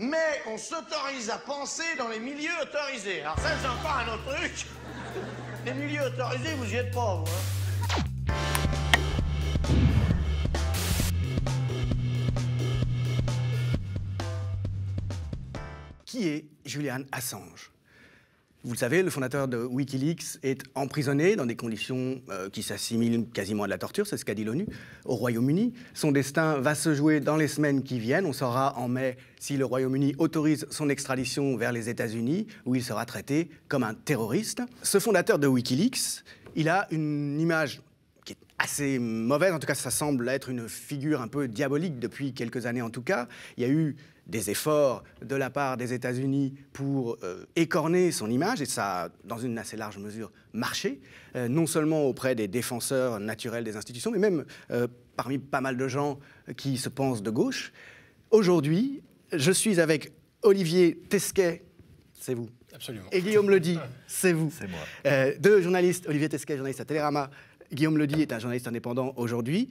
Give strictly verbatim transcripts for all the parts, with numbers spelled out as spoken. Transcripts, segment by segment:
mais on s'autorise à penser dans les milieux autorisés. Alors ça, c'est encore un autre truc. Les milieux autorisés, vous y êtes pas, vous, hein. Qui est Julian Assange? Vous le savez, le fondateur de Wikileaks est emprisonné dans des conditions euh, qui s'assimilent quasiment à de la torture, c'est ce qu'a dit l'ONU, au Royaume-Uni. Son destin va se jouer dans les semaines qui viennent. On saura en mai si le Royaume-Uni autorise son extradition vers les États-Unis, où il sera traité comme un terroriste. Ce fondateur de Wikileaks, il a une image qui est assez mauvaise, en tout cas ça semble être une figure un peu diabolique depuis quelques années en tout cas. Il y a eu des efforts de la part des États-Unis pour euh, écorner son image, et ça a, dans une assez large mesure, marché, euh, non seulement auprès des défenseurs naturels des institutions, mais même euh, parmi pas mal de gens qui se pensent de gauche. Aujourd'hui, je suis avec Olivier Tesquet, c'est vous. Absolument. Et Guillaume Ledit, c'est vous. C'est moi. Euh, deux journalistes, Olivier Tesquet, journaliste à Télérama, Guillaume Ledit est un journaliste indépendant aujourd'hui,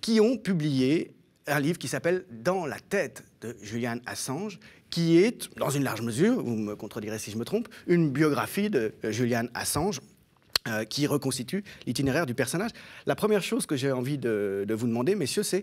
qui ont publié un livre qui s'appelle « Dans la tête » de Julian Assange, qui est, dans une large mesure, vous me contredirez si je me trompe, une biographie de Julian Assange euh, qui reconstitue l'itinéraire du personnage. La première chose que j'ai envie de, de vous demander, messieurs, c'est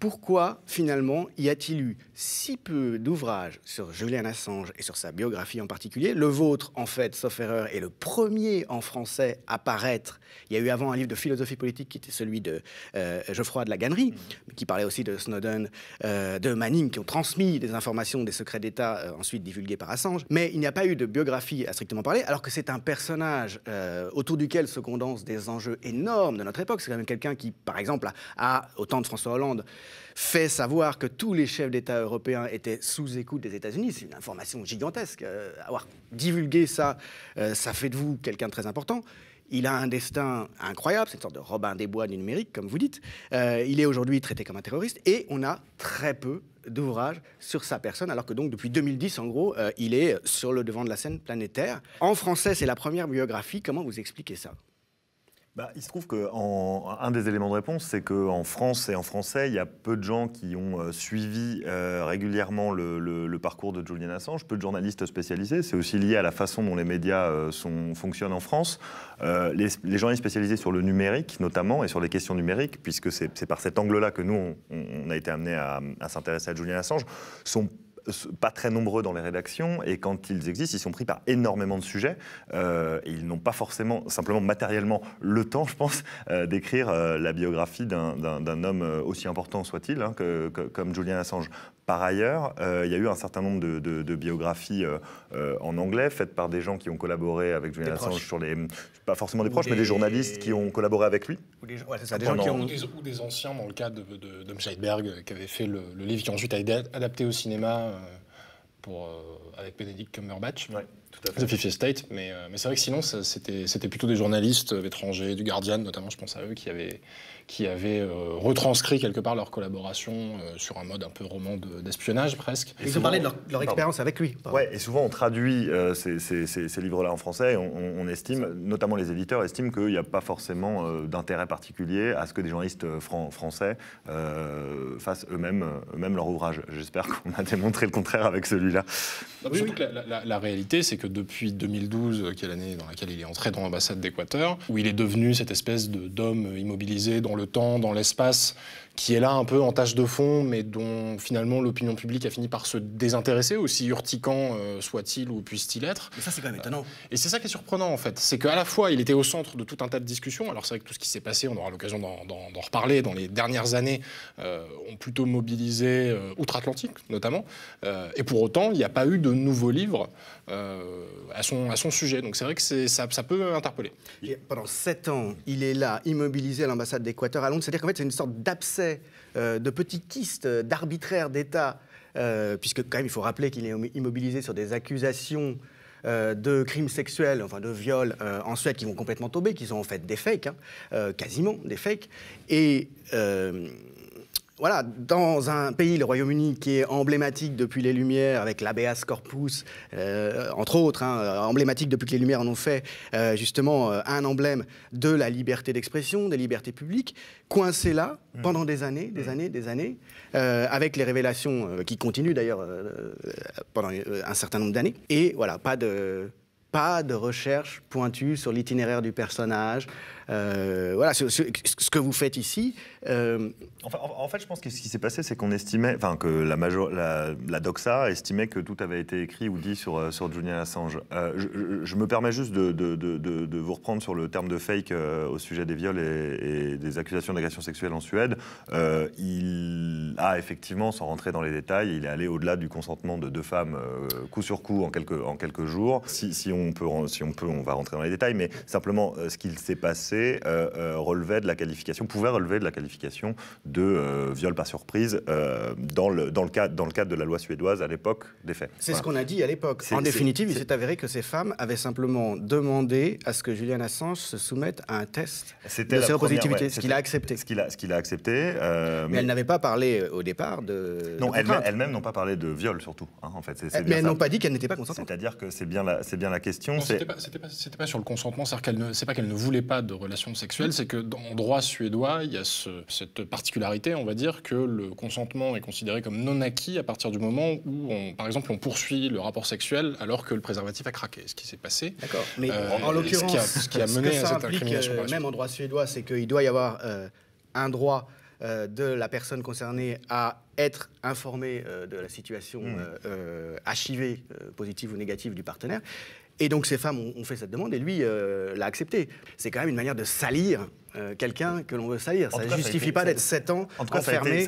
pourquoi, finalement, y a-t-il eu si peu d'ouvrages sur Julian Assange et sur sa biographie en particulier? Le vôtre, en fait, sauf erreur, est le premier en français à paraître. Il y a eu avant un livre de philosophie politique qui était celui de euh, Geoffroy de Lagannerie, qui parlait aussi de Snowden, euh, de Manning, qui ont transmis des informations des secrets d'État euh, ensuite divulgués par Assange. Mais il n'y a pas eu de biographie à strictement parler, alors que c'est un personnage euh, autour duquel se condensent des enjeux énormes de notre époque. C'est quand même quelqu'un qui, par exemple, a, au temps de François Hollande, fait savoir que tous les chefs d'État européens étaient sous écoute des États-Unis. C'est une information gigantesque. Euh, avoir divulgué ça, euh, ça fait de vous quelqu'un de très important. Il a un destin incroyable, c'est une sorte de Robin des Bois du numérique, comme vous dites. Euh, il est aujourd'hui traité comme un terroriste et on a très peu d'ouvrages sur sa personne, alors que donc depuis deux mille dix, en gros, euh, il est sur le devant de la scène planétaire. En français, c'est la première biographie. Comment vous expliquez ça ? Bah, il se trouve qu'un des éléments de réponse, c'est qu'en France et en français, il y a peu de gens qui ont euh, suivi euh, régulièrement le, le, le parcours de Julian Assange, peu de journalistes spécialisés. C'est aussi lié à la façon dont les médias euh, sont, fonctionnent en France. Euh, les, les journalistes spécialisés sur le numérique, notamment, et sur les questions numériques, puisque c'est par cet angle-là que nous, on, on a été amenés à, à s'intéresser à Julian Assange, sont pas très nombreux dans les rédactions, et quand ils existent, ils sont pris par énormément de sujets. Euh, et ils n'ont pas forcément, simplement matériellement, le temps, je pense, euh, d'écrire euh, la biographie d'un homme aussi important soit-il, hein, que, que, comme Julian Assange. Par ailleurs, euh, il y a eu un certain nombre de, de, de biographies euh, euh, en anglais, faites par des gens qui ont collaboré avec Julian Assange sur les... Pas forcément des proches, des... mais des journalistes qui ont collaboré avec lui. Ou des, ouais, ça, des gens qui ont... ou, des, ou des anciens, dans le cas de, de, de Scheidberg, qui avait fait le, le livre qui ensuite a été adapté au cinéma pour, euh, avec Benedict Cumberbatch. Ouais. Tout à fait. The Fifth Estate, mais, euh, mais c'est vrai que sinon c'était plutôt des journalistes euh, étrangers, du Guardian notamment, je pense à eux, qui avaient, qui avaient euh, retranscrit quelque part leur collaboration euh, sur un mode un peu roman d'espionnage de, presque. Ils ont parlé de leur, leur expérience avec lui. Pardon. Ouais, et souvent on traduit euh, ces, ces, ces, ces livres-là en français, et on, on estime, notamment les éditeurs estiment qu'il n'y a pas forcément euh, d'intérêt particulier à ce que des journalistes fran français euh, fassent eux-mêmes eux-mêmes leur ouvrage. J'espère qu'on a démontré le contraire avec celui-là. Oui, surtout que la, la, la réalité, c'est que Que depuis deux mille douze, qui est l'année dans laquelle il est entré dans l'ambassade d'Équateur, où il est devenu cette espèce d'homme immobilisé dans le temps, dans l'espace, qui est là un peu en tâche de fond, mais dont finalement l'opinion publique a fini par se désintéresser, aussi urticant euh, soit-il ou puisse-t-il être. Mais ça, c'est quand même étonnant. Et c'est ça qui est surprenant, en fait. C'est qu'à la fois, il était au centre de tout un tas de discussions. Alors c'est vrai que tout ce qui s'est passé, on aura l'occasion d'en reparler, dans les dernières années, euh, ont plutôt mobilisé euh, outre-Atlantique, notamment. Euh, et pour autant, il n'y a pas eu de nouveaux livres euh, à, son, à son sujet. Donc c'est vrai que ça, ça peut interpeller. Et pendant sept ans, il est là, immobilisé à l'ambassade d'Équateur à Londres. C'est-à-dire qu'en fait, c'est une sorte d'abcès de petits kystes d'arbitraire d'État, euh, puisque quand même il faut rappeler qu'il est immobilisé sur des accusations euh, de crimes sexuels, enfin de viols euh, en Suède qui vont complètement tomber, qui sont en fait des fakes, hein, euh, quasiment des fakes, et euh, voilà, dans un pays, le Royaume-Uni, qui est emblématique depuis les Lumières, avec l'habeas corpus, euh, entre autres, hein, emblématique depuis que les Lumières en ont fait, euh, justement, euh, un emblème de la liberté d'expression, des libertés publiques, coincé là, mmh. pendant des années, des mmh. années, des années, euh, avec les révélations euh, qui continuent, d'ailleurs, euh, pendant un certain nombre d'années. Et voilà, pas de... pas de recherche pointue sur l'itinéraire du personnage. Euh, voilà, ce, ce, ce que vous faites ici... Euh... Enfin, en, en fait, je pense que ce qui s'est passé, c'est qu'on estimait, enfin, que la, major, la, la doxa estimait que tout avait été écrit ou dit sur, sur Julian Assange. Euh, je, je, je me permets juste de, de, de, de, de vous reprendre sur le terme de fake euh, au sujet des viols et, et des accusations d'agression sexuelle en Suède. Euh, il a effectivement, sans rentrer dans les détails, il est allé au-delà du consentement de deux femmes euh, coup sur coup en quelques, en quelques jours. Si, si on On peut, si on peut, on va rentrer dans les détails, mais simplement, ce qu'il s'est passé euh, euh, relevait de la qualification, pouvait relever de la qualification de euh, viol par surprise euh, dans, le, dans, le cadre, dans le cadre de la loi suédoise à l'époque des faits. C'est voilà. ce qu'on a dit à l'époque. En définitive, il s'est avéré que ces femmes avaient simplement demandé à ce que Julian Assange se soumette à un test de séropositivité, ouais, ce qu'il a accepté. Ce qu'il a, qu a accepté. Euh, mais mais elles n'avaient pas parlé au départ de... Non, elles-mêmes elles n'ont pas parlé de viol, surtout. Hein, en fait. c est, c est mais elles n'ont pas dit qu'elles n'étaient pas consentantes. C'est-à-dire que c'est bien la, c'est bien la question. C'était pas, pas, pas sur le consentement, c'est pas qu'elle ne voulait pas de relations sexuelles, c'est que dans le droit suédois, il y a ce, cette particularité, on va dire, que le consentement est considéré comme non acquis à partir du moment où, on, par exemple, on poursuit le rapport sexuel alors que le préservatif a craqué, ce qui s'est passé. D'accord. Mais euh, en l'occurrence, ce, ce qui a mené à cette incrimination. Euh, même en droit suédois, c'est qu'il doit y avoir euh, un droit euh, de la personne concernée à être informée euh, de la situation mmh. euh, archivée, euh, positive ou négative du partenaire. Et donc ces femmes ont fait cette demande et lui euh, l'a acceptée. C'est quand même une manière de salir euh, quelqu'un que l'on veut salir. Ça ne justifie pas d'être sept ans enfermé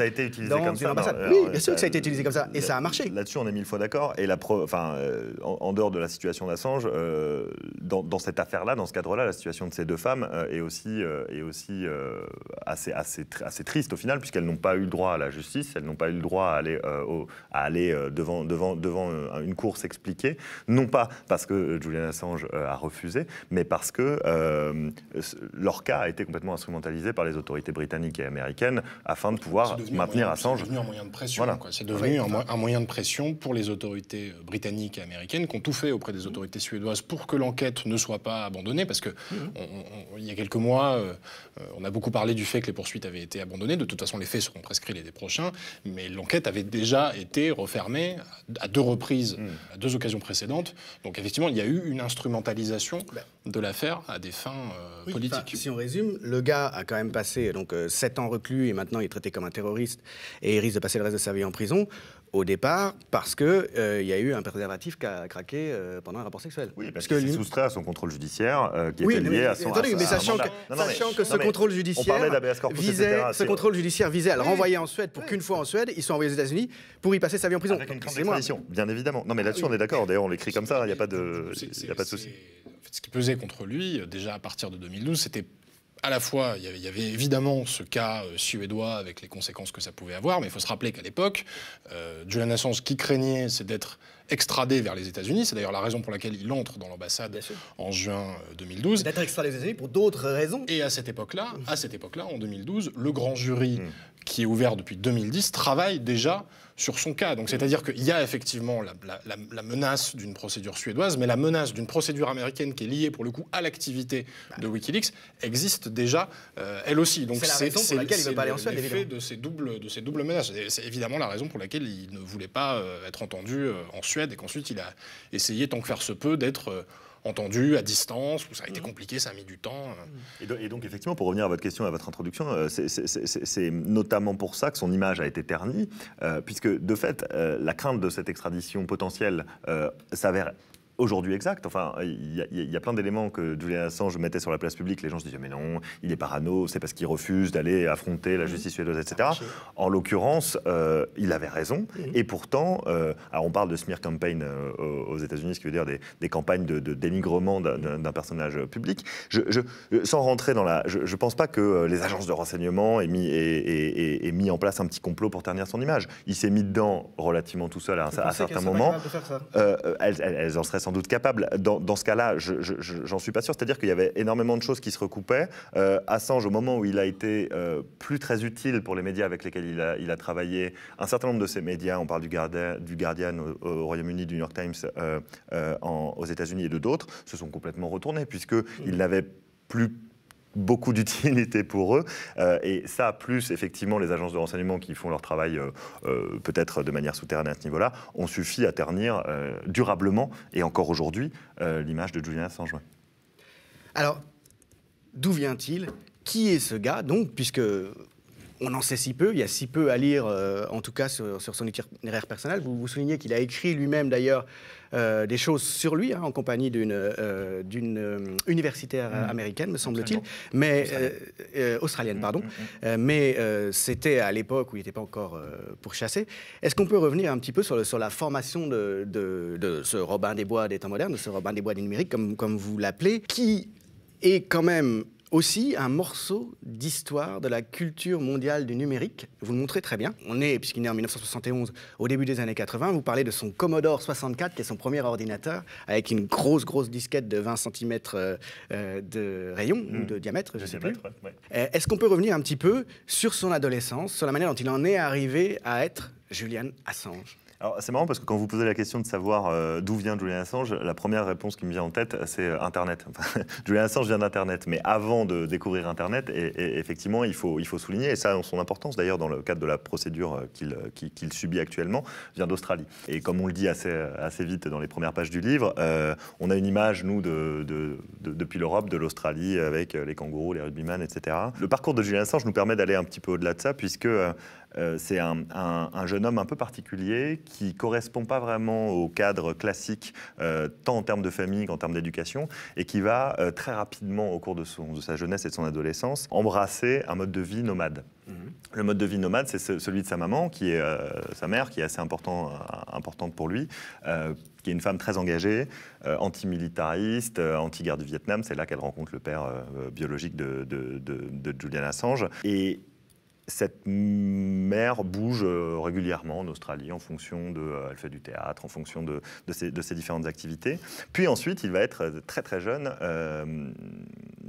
dans une ambassade. Oui, bien sûr que ça a été utilisé comme ça. Et ça a marché. Là-dessus, on est mille fois d'accord. Et la preuve, enfin, euh, en, en dehors de la situation d'Assange, euh, dans, dans cette affaire-là, dans ce cadre-là, la situation de ces deux femmes euh, est aussi, euh, est aussi euh, assez, assez, assez triste au final, puisqu'elles n'ont pas eu le droit à la justice, elles n'ont pas eu le droit à aller, euh, au, à aller euh, devant, devant, devant euh, une cour s'expliquer. Non pas parce que Julian Assange a refusé, mais parce que euh, leur cas a été complètement instrumentalisé par les autorités britanniques et américaines afin de pouvoir maintenir Assange. C'est devenu un moyen de pression. Voilà. C'est devenu un, un moyen de pression pour les autorités britanniques et américaines qui ont tout fait auprès des autorités suédoises pour que l'enquête ne soit pas abandonnée, parce que mm-hmm. on, on, il y a quelques mois, euh, on a beaucoup parlé du fait que les poursuites avaient été abandonnées. De toute façon, les faits seront prescrits l'été prochain, mais l'enquête avait déjà été refermée à deux reprises, mm. à deux occasions précédentes. Donc effectivement, il y a eu une instrumentalisation de l'affaire à des fins euh, oui, politiques. Enfin, si on résume, le gars a quand même passé donc, euh, sept ans reclus et maintenant il est traité comme un terroriste et il risque de passer le reste de sa vie en prison, au départ, parce qu'il euh, y a eu un préservatif qui a craqué euh, pendant un rapport sexuel. Oui, parce, parce qu'il s'est soustrait à son contrôle judiciaire euh, qui oui, était lié mais, à son... Attendez, à, mais sachant, que, non, sachant mais, que ce non, contrôle judiciaire corpus, visait, ce contrôle judiciaire visait à le renvoyer en Suède pour oui. qu'une fois en Suède, ils soient envoyés aux États-Unis pour y passer sa vie en prison. Avec une grande extradition, bien évidemment. Non mais là-dessus ah, oui. on est d'accord, d'ailleurs on l'écrit comme ça, il n'y a pas de... Il n'y a pas de souci. En fait, ce qui pesait contre lui, déjà à partir de deux mille douze, c'était à la fois, il y avait, il y avait évidemment ce cas euh, suédois avec les conséquences que ça pouvait avoir, mais il faut se rappeler qu'à l'époque, euh, Julian Assange, qui craignait, c'est d'être extradé vers les États-Unis. C'est d'ailleurs la raison pour laquelle il entre dans l'ambassade en juin deux mille douze. D'être extradé aux États-Unis pour d'autres raisons. Et à cette époque-là, à cette époque-là, en deux mille douze, le grand jury mmh. qui est ouvert depuis deux mille dix travaille déjà sur son cas. Donc c'est-à-dire qu'il y a effectivement la, la, la menace d'une procédure suédoise, mais la menace d'une procédure américaine qui est liée pour le coup à l'activité de Wikileaks existe déjà euh, elle aussi. Donc c'est la raison pour laquelle il ne veut pas aller en Suède, évidemment. C'est l'effet de ces doubles, de ces doubles menaces. C'est évidemment la raison pour laquelle il ne voulait pas euh, être entendu euh, en Suède. Et qu'ensuite il a essayé tant que faire se peut d'être entendu à distance, où ça a été compliqué, ça a mis du temps. Et donc, et donc effectivement, pour revenir à votre question, à votre introduction, c'est notamment pour ça que son image a été ternie, euh, puisque de fait, euh, la crainte de cette extradition potentielle euh, s'avère aujourd'hui exact. Enfin, il y, y a plein d'éléments que Julian Assange mettait sur la place publique. Les gens se disaient, mais non, il est parano, c'est parce qu'il refuse d'aller affronter la justice suédoise, et cetera. En l'occurrence, euh, il avait raison. Mm-hmm. Et pourtant, euh, alors on parle de smear campaign euh, aux États-Unis, ce qui veut dire des, des campagnes de, de dénigrement d'un personnage public. Je, je, sans rentrer dans la... Je ne pense pas que les agences de renseignement aient mis, aient, aient, aient, aient mis en place un petit complot pour ternir son image. Il s'est mis dedans relativement tout seul à, à certains moments. Euh, elles, elles en seraient sans doute capable. Dans, dans ce cas-là, je, je, j'en suis pas sûr. C'est-à-dire qu'il y avait énormément de choses qui se recoupaient. Euh, Assange, au moment où il a été euh, plus très utile pour les médias avec lesquels il a, il a travaillé, un certain nombre de ces médias, on parle du Guardian, du Guardian au, au Royaume-Uni, du New York Times euh, euh, en, aux États-Unis et de d'autres, se sont complètement retournés, puisqu'ils n'avaient plus beaucoup d'utilité pour eux, euh, et ça, plus effectivement les agences de renseignement qui font leur travail euh, euh, peut-être de manière souterraine à ce niveau-là, ont suffi à ternir euh, durablement, et encore aujourd'hui, euh, l'image de Julian Assange. Alors, d'où vient-il? Qui est ce gars, donc, puisque on en sait si peu, il y a si peu à lire, euh, en tout cas sur, sur son itinéraire personnel. Vous vous soulignez qu'il a écrit lui-même d'ailleurs euh, des choses sur lui, hein, en compagnie d'une euh, euh, universitaire mmh. américaine, me semble-t-il, mais Australienne, euh, euh, australienne pardon. Mmh. Mmh. Euh, mais euh, c'était à l'époque où il n'était pas encore euh, pourchassé. Est-ce qu'on peut revenir un petit peu sur, le, sur la formation de, de, de ce Robin des Bois des temps modernes, de ce Robin des Bois du numérique, comme, comme vous l'appelez, qui est quand même aussi un morceau d'histoire de la culture mondiale du numérique. Vous le montrez très bien. On est, puisqu'il est né en mille neuf cent soixante et onze, au début des années quatre-vingt, vous parlez de son Commodore soixante-quatre, qui est son premier ordinateur, avec une grosse, grosse disquette de vingt centimètres euh, de rayon, mmh. ou de diamètre, je ne sais plus. Ouais. Euh, Est-ce qu'on peut revenir un petit peu sur son adolescence, sur la manière dont il en est arrivé à être Julian Assange? Alors c'est marrant parce que quand vous posez la question de savoir euh, d'où vient Julian Assange, la première réponse qui me vient en tête, c'est Internet. Julian Assange vient d'Internet, mais avant de découvrir Internet, et, et effectivement, il faut, il faut souligner, et ça a son importance d'ailleurs dans le cadre de la procédure qu'il qu'il, qu'il subit actuellement, vient d'Australie. Et comme on le dit assez, assez vite dans les premières pages du livre, euh, on a une image, nous, de, de, de, depuis l'Europe, de l'Australie, avec les kangourous, les rugbyman, et cetera. Le parcours de Julian Assange nous permet d'aller un petit peu au-delà de ça, puisque euh, c'est un, un, un jeune homme un peu particulier qui ne correspond pas vraiment au cadre classique, euh, tant en termes de famille qu'en termes d'éducation, et qui va euh, très rapidement, au cours de, son, de sa jeunesse et de son adolescence, embrasser un mode de vie nomade. Mmh. Le mode de vie nomade, c'est ce, celui de sa maman, qui est euh, sa mère, qui est assez important, euh, importante pour lui, euh, qui est une femme très engagée, euh, antimilitariste, euh, anti-guerre du Vietnam. C'est là qu'elle rencontre le père euh, biologique de, de, de, de Julian Assange. Et cette mère bouge régulièrement en Australie en fonction de... Elle fait du théâtre, en fonction de, de, ses, de ses différentes activités. Puis ensuite, il va être très très jeune. Euh,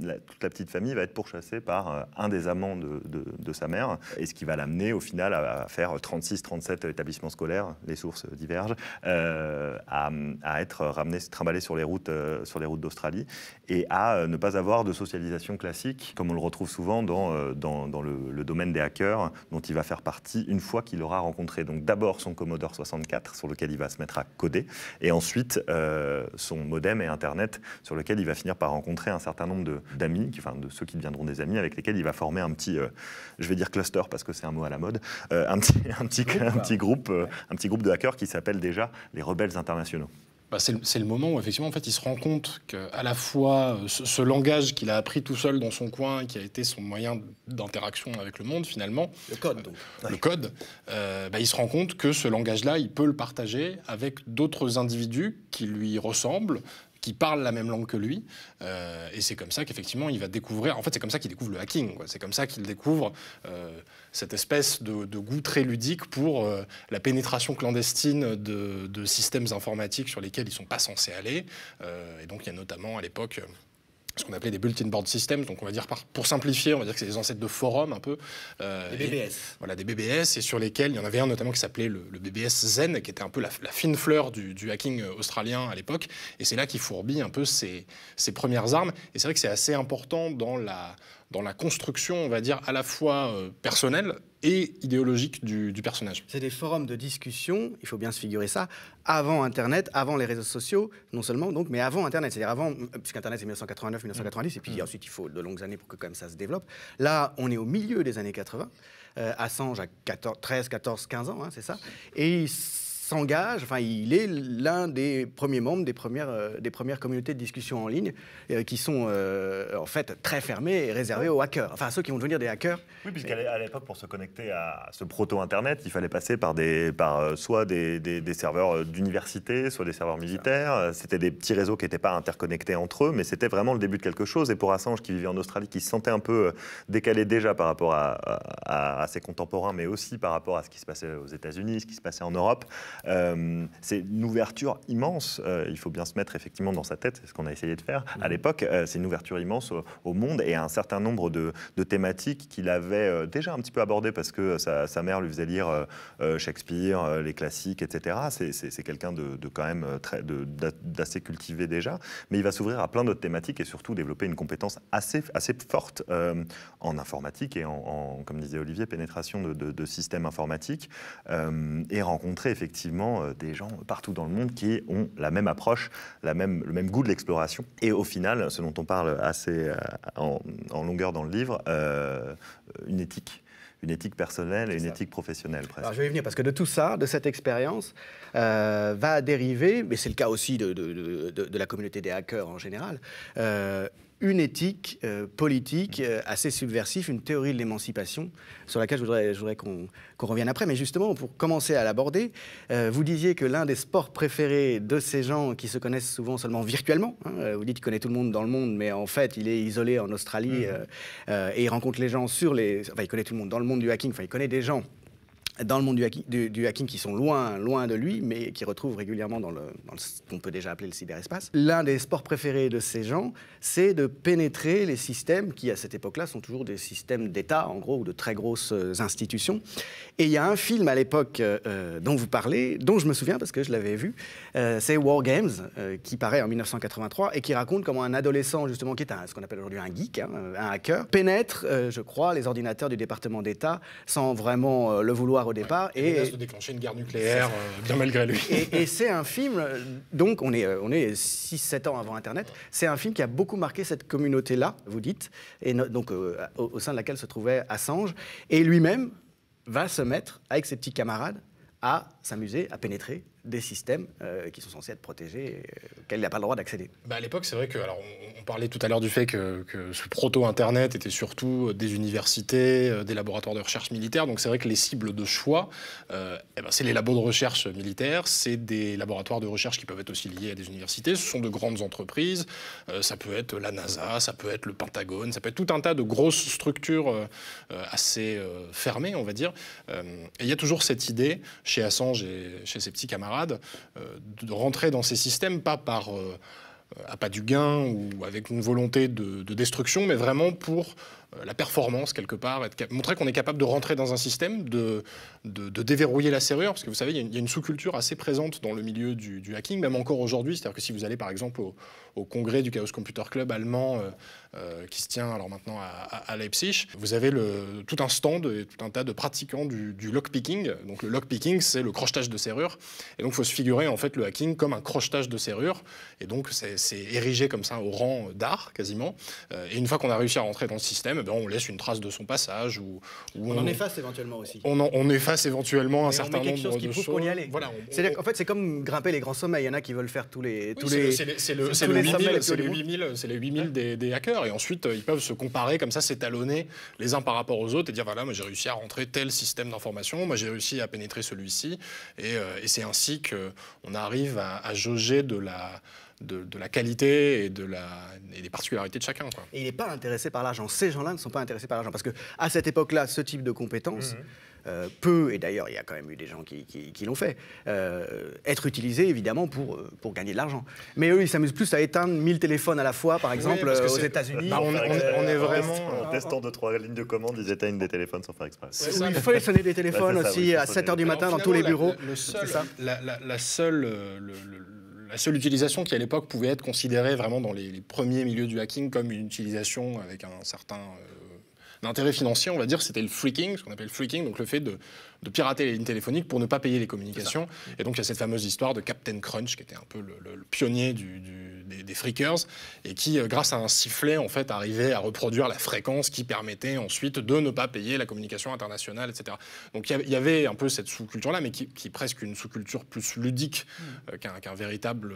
la, toute la petite famille va être pourchassée par un des amants de, de, de sa mère. Et ce qui va l'amener au final à faire trente-six trente-sept établissements scolaires, les sources divergent, euh, à, à être ramené, trimballé sur les routes euh, sur les routes d'Australie et à ne pas avoir de socialisation classique, comme on le retrouve souvent dans, dans, dans le, le domaine des hacker dont il va faire partie une fois qu'il aura rencontré donc d'abord son Commodore soixante-quatre sur lequel il va se mettre à coder et ensuite euh, son modem et Internet sur lequel il va finir par rencontrer un certain nombre d'amis, enfin de ceux qui deviendront des amis avec lesquels il va former un petit, euh, je vais dire cluster parce que c'est un mot à la mode, euh, un petit, un petit, un petit groupe, euh, un petit groupe de hackers qui s'appelle déjà les Rebelles Internationaux. Bah c'est le, le moment où effectivement en fait il se rend compte qu'à la fois ce, ce langage qu'il a appris tout seul dans son coin, qui a été son moyen d'interaction avec le monde finalement, le code, donc. Euh, le code euh, bah il se rend compte que ce langage-là il peut le partager avec d'autres individus qui lui ressemblent, qui parle la même langue que lui, euh, et c'est comme ça qu'effectivement il va découvrir, en fait c'est comme ça qu'il découvre le hacking, c'est comme ça qu'il découvre euh, cette espèce de, de goût très ludique pour euh, la pénétration clandestine de, de systèmes informatiques sur lesquels ils ne sont pas censés aller, euh, et donc il y a notamment à l'époque ce qu'on appelait des bulletin board systems, donc on va dire par, pour simplifier, on va dire que c'est des ancêtres de forums un peu. Euh, des B B S. Et, voilà, des B B S, et sur lesquels il y en avait un notamment qui s'appelait le, le B B S Zen, qui était un peu la, la fine fleur du, du hacking australien à l'époque, et c'est là qu'il fourbit un peu ses, ses premières armes, et c'est vrai que c'est assez important dans la, dans la construction, on va dire, à la fois euh, personnelle et idéologique du, du personnage. C'est des forums de discussion, il faut bien se figurer ça, avant Internet, avant les réseaux sociaux, non seulement donc, mais avant Internet, c'est-à-dire avant, puisqu'Internet c'est mille neuf cent quatre-vingt-neuf mille neuf cent quatre-vingt-dix, mmh. et puis mmh. ensuite il faut de longues années pour que quand même ça se développe. Là, on est au milieu des années quatre-vingt, euh, Assange a treize, quatorze, quinze ans, hein, c'est ça, et il s'engage, enfin il est l'un des premiers membres des premières, euh, des premières communautés de discussion en ligne euh, qui sont euh, en fait très fermées et réservées aux hackers, enfin à ceux qui vont devenir des hackers. Oui, puisqu'à mais... l'époque pour se connecter à ce proto-internet, il fallait passer par, des, par euh, soit des, des, des serveurs d'université, soit des serveurs militaires, c'était des petits réseaux qui n'étaient pas interconnectés entre eux, mais c'était vraiment le début de quelque chose, et pour Assange qui vivait en Australie, qui se sentait un peu décalé déjà par rapport à, à, à ses contemporains, mais aussi par rapport à ce qui se passait aux États-Unis, ce qui se passait en Europe, Euh, c'est une ouverture immense, euh, il faut bien se mettre effectivement dans sa tête, c'est ce qu'on a essayé de faire à l'époque, euh, c'est une ouverture immense au, au monde et à un certain nombre de, de thématiques qu'il avait euh, déjà un petit peu abordées parce que euh, sa, sa mère lui faisait lire euh, Shakespeare, euh, les classiques, et cetera. C'est quelqu'un de, de quand même d'assez cultivé déjà, mais il va s'ouvrir à plein d'autres thématiques et surtout développer une compétence assez, assez forte euh, en informatique et en, en, comme disait Olivier, pénétration de, de, de systèmes informatiques euh, et rencontrer effectivement euh, des gens partout dans le monde qui ont la même approche, la même, le même goût de l'exploration. Et au final, ce dont on parle assez euh, en, en longueur dans le livre, euh, une éthique. Une éthique personnelle et une éthique professionnelle, presque. Alors, je vais y venir, parce que de tout ça, de cette expérience, euh, va dériver, mais c'est le cas aussi de, de, de, de la communauté des hackers en général, euh, une éthique euh, politique euh, assez subversive, une théorie de l'émancipation, sur laquelle je voudrais, je voudrais qu'on qu'on revienne après. Mais justement, pour commencer à l'aborder, euh, vous disiez que l'un des sports préférés de ces gens qui se connaissent souvent seulement virtuellement, hein, vous dites qu'il connaît tout le monde dans le monde, mais en fait, il est isolé en Australie, mmh. euh, euh, et il rencontre les gens sur les... Enfin, il connaît tout le monde dans le monde du hacking, enfin, il connaît des gens dans le monde du hacking, du, du hacking qui sont loin, loin de lui, mais qui retrouvent régulièrement dans, le, dans le, ce qu'on peut déjà appeler le cyberespace. L'un des sports préférés de ces gens, c'est de pénétrer les systèmes qui, à cette époque-là, sont toujours des systèmes d'État, en gros, ou de très grosses institutions. Et il y a un film à l'époque euh, dont vous parlez, dont je me souviens parce que je l'avais vu, euh, c'est War Games, euh, qui paraît en mille neuf cent quatre-vingt-trois, et qui raconte comment un adolescent, justement, qui est un, ce qu'on appelle aujourd'hui un geek, hein, un hacker, pénètre, euh, je crois, les ordinateurs du département d'État sans vraiment euh, le vouloir au départ, ouais, et menace de déclencher une guerre nucléaire euh, bien malgré lui. Et, et c'est un film, donc on est, on est six sept ans avant Internet, c'est un film qui a beaucoup marqué cette communauté-là, vous dites, et no, donc euh, au, au sein de laquelle se trouvait Assange, et lui-même va se mettre, avec ses petits camarades, à s'amuser, à pénétrer des systèmes euh, qui sont censés être protégés, euh, auxquels il n'a pas le droit d'accéder. Bah à l'époque, c'est vrai que, alors, on, on parlait tout à l'heure du fait que, que ce proto-internet était surtout des universités, euh, des laboratoires de recherche militaires. Donc c'est vrai que les cibles de choix, euh, eh ben, c'est les labos de recherche militaires, c'est des laboratoires de recherche qui peuvent être aussi liés à des universités. Ce sont de grandes entreprises. Euh, ça peut être la NASA, ça peut être le Pentagone, ça peut être tout un tas de grosses structures euh, assez euh, fermées, on va dire. Euh, et il y a toujours cette idée chez Assange et chez ses petits camarades de rentrer dans ces systèmes, pas par euh, à pas du gain ou avec une volonté de, de destruction, mais vraiment pour euh, la performance quelque part, être, montrer qu'on est capable de rentrer dans un système, de, de, de déverrouiller la serrure, parce que vous savez, il y a une, une sous-culture assez présente dans le milieu du, du hacking, même encore aujourd'hui, c'est-à-dire que si vous allez par exemple au, au congrès du Chaos Computer Club allemand, euh, Euh, qui se tient alors maintenant à, à, à Leipzig. Vous avez le, tout un stand et tout un tas de pratiquants du, du lockpicking. Donc le lockpicking, c'est le crochetage de serrure. Et donc il faut se figurer en fait le hacking comme un crochetage de serrure. Et donc c'est érigé comme ça au rang d'art quasiment. Euh, et une fois qu'on a réussi à rentrer dans le système, eh bien, on laisse une trace de son passage. Ou, ou on, on en efface éventuellement aussi. On, en, on efface éventuellement mais un certain nombre de choses. On met quelque chose qui prouve qu'on y allait. Voilà, c'est-à-dire qu'en fait c'est comme grimper les grands sommets. Il y en a qui veulent faire tous les... Oui, c'est le, le, le huit mille ouais. des, des hackers. Et ensuite, ils peuvent se comparer comme ça, s'étalonner les uns par rapport aux autres et dire voilà, moi j'ai réussi à rentrer tel système d'information, moi j'ai réussi à pénétrer celui-ci. Et, euh, et c'est ainsi qu'on arrive à, à jauger de la, de, de la qualité et, de la, et des particularités de chacun, quoi. Et il n'est pas intéressé par l'argent. Ces gens-là ne sont pas intéressés par l'argent. Parce qu'à cette époque-là, ce type de compétences. Mmh. Euh, peut, et d'ailleurs il y a quand même eu des gens qui, qui, qui l'ont fait, euh, être utilisé évidemment pour, pour gagner de l'argent. Mais eux, ils s'amusent plus à éteindre mille téléphones à la fois, par exemple, oui, aux États-Unis. Bah, on, on, on est vraiment... En testant deux, trois lignes de commande, ils éteignent des téléphones sans faire exprès. Ouais, ou il faut sonner des téléphones bah, ça, aussi oui, à sept heures du matin dans tous les bureaux. La, le seul, ça la, la, la seule... Euh, le, le, La seule utilisation qui, à l'époque, pouvait être considérée vraiment dans les, les premiers milieux du hacking comme une utilisation avec un certain euh, intérêt financier, on va dire, c'était le freaking, ce qu'on appelle le freaking, donc le fait de, de pirater les lignes téléphoniques pour ne pas payer les communications. Et donc, il y a cette fameuse histoire de Captain Crunch, qui était un peu le, le, le pionnier du, du, des, des freakers, et qui, grâce à un sifflet, en fait, arrivait à reproduire la fréquence qui permettait ensuite de ne pas payer la communication internationale, et cetera. Donc, il y avait un peu cette sous-culture-là, mais qui, qui est presque une sous-culture plus ludique euh, qu'un qu'un véritable...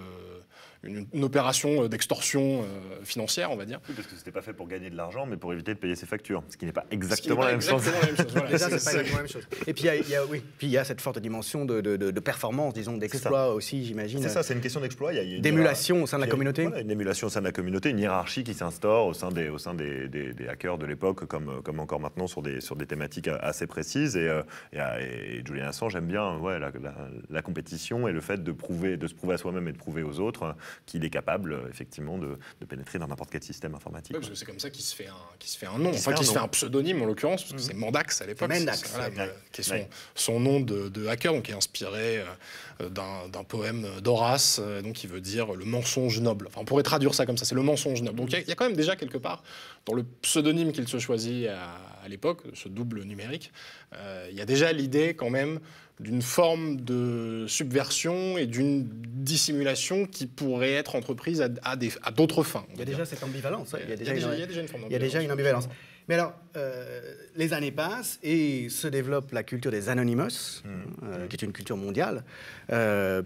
Une, une opération d'extorsion euh, financière, on va dire. Oui, parce que c'était pas fait pour gagner de l'argent, mais pour éviter de payer ses factures, ce qui n'est pas exactement, ce qui n'est pas la, même exactement la même chose. Voilà, c'est pas exactement la même chose. Et puis il y a cette forte dimension de, de, de, de performance, disons, d'exploit aussi, j'imagine. C'est ça, c'est une question d'exploit. D'émulation au sein de la communauté. Voilà, une émulation au sein de la communauté, une hiérarchie qui s'instaure au sein des, au sein des, des, des hackers de l'époque, comme, comme encore maintenant, sur des, sur des thématiques assez précises. Et, euh, et, et Julian Assange, j'aime bien ouais, la, la, la compétition et le fait de, prouver, de se prouver à soi-même et de prouver aux autres qu'il est capable, effectivement, de, de pénétrer dans n'importe quel système informatique. Ouais, c'est comme ça qu'il se fait un, qu'il se fait un nom, qui enfin qu'il se fait un pseudonyme, en l'occurrence, parce que c'est Mandax à l'époque. Mandax, voilà, ouais. Qui est son, ouais. son nom de, de hacker, donc qui est inspiré d'un poème d'Horace, donc qui veut dire le mensonge noble. Enfin, on pourrait traduire ça comme ça, c'est le mensonge noble. Donc il y, y a quand même déjà quelque part, dans le pseudonyme qu'il se choisit à, à l'époque, ce double numérique, il euh, y a déjà l'idée quand même d'une forme de subversion et d'une dissimulation qui pourrait être entreprise à, à d'autres fins. Il y a déjà cette ambivalence. Il y a déjà une forme d'ambivalence. Il y a déjà une ambivalence. Mais alors, euh, les années passent et se développe la culture des Anonymous, mmh. euh, qui est une culture mondiale, euh,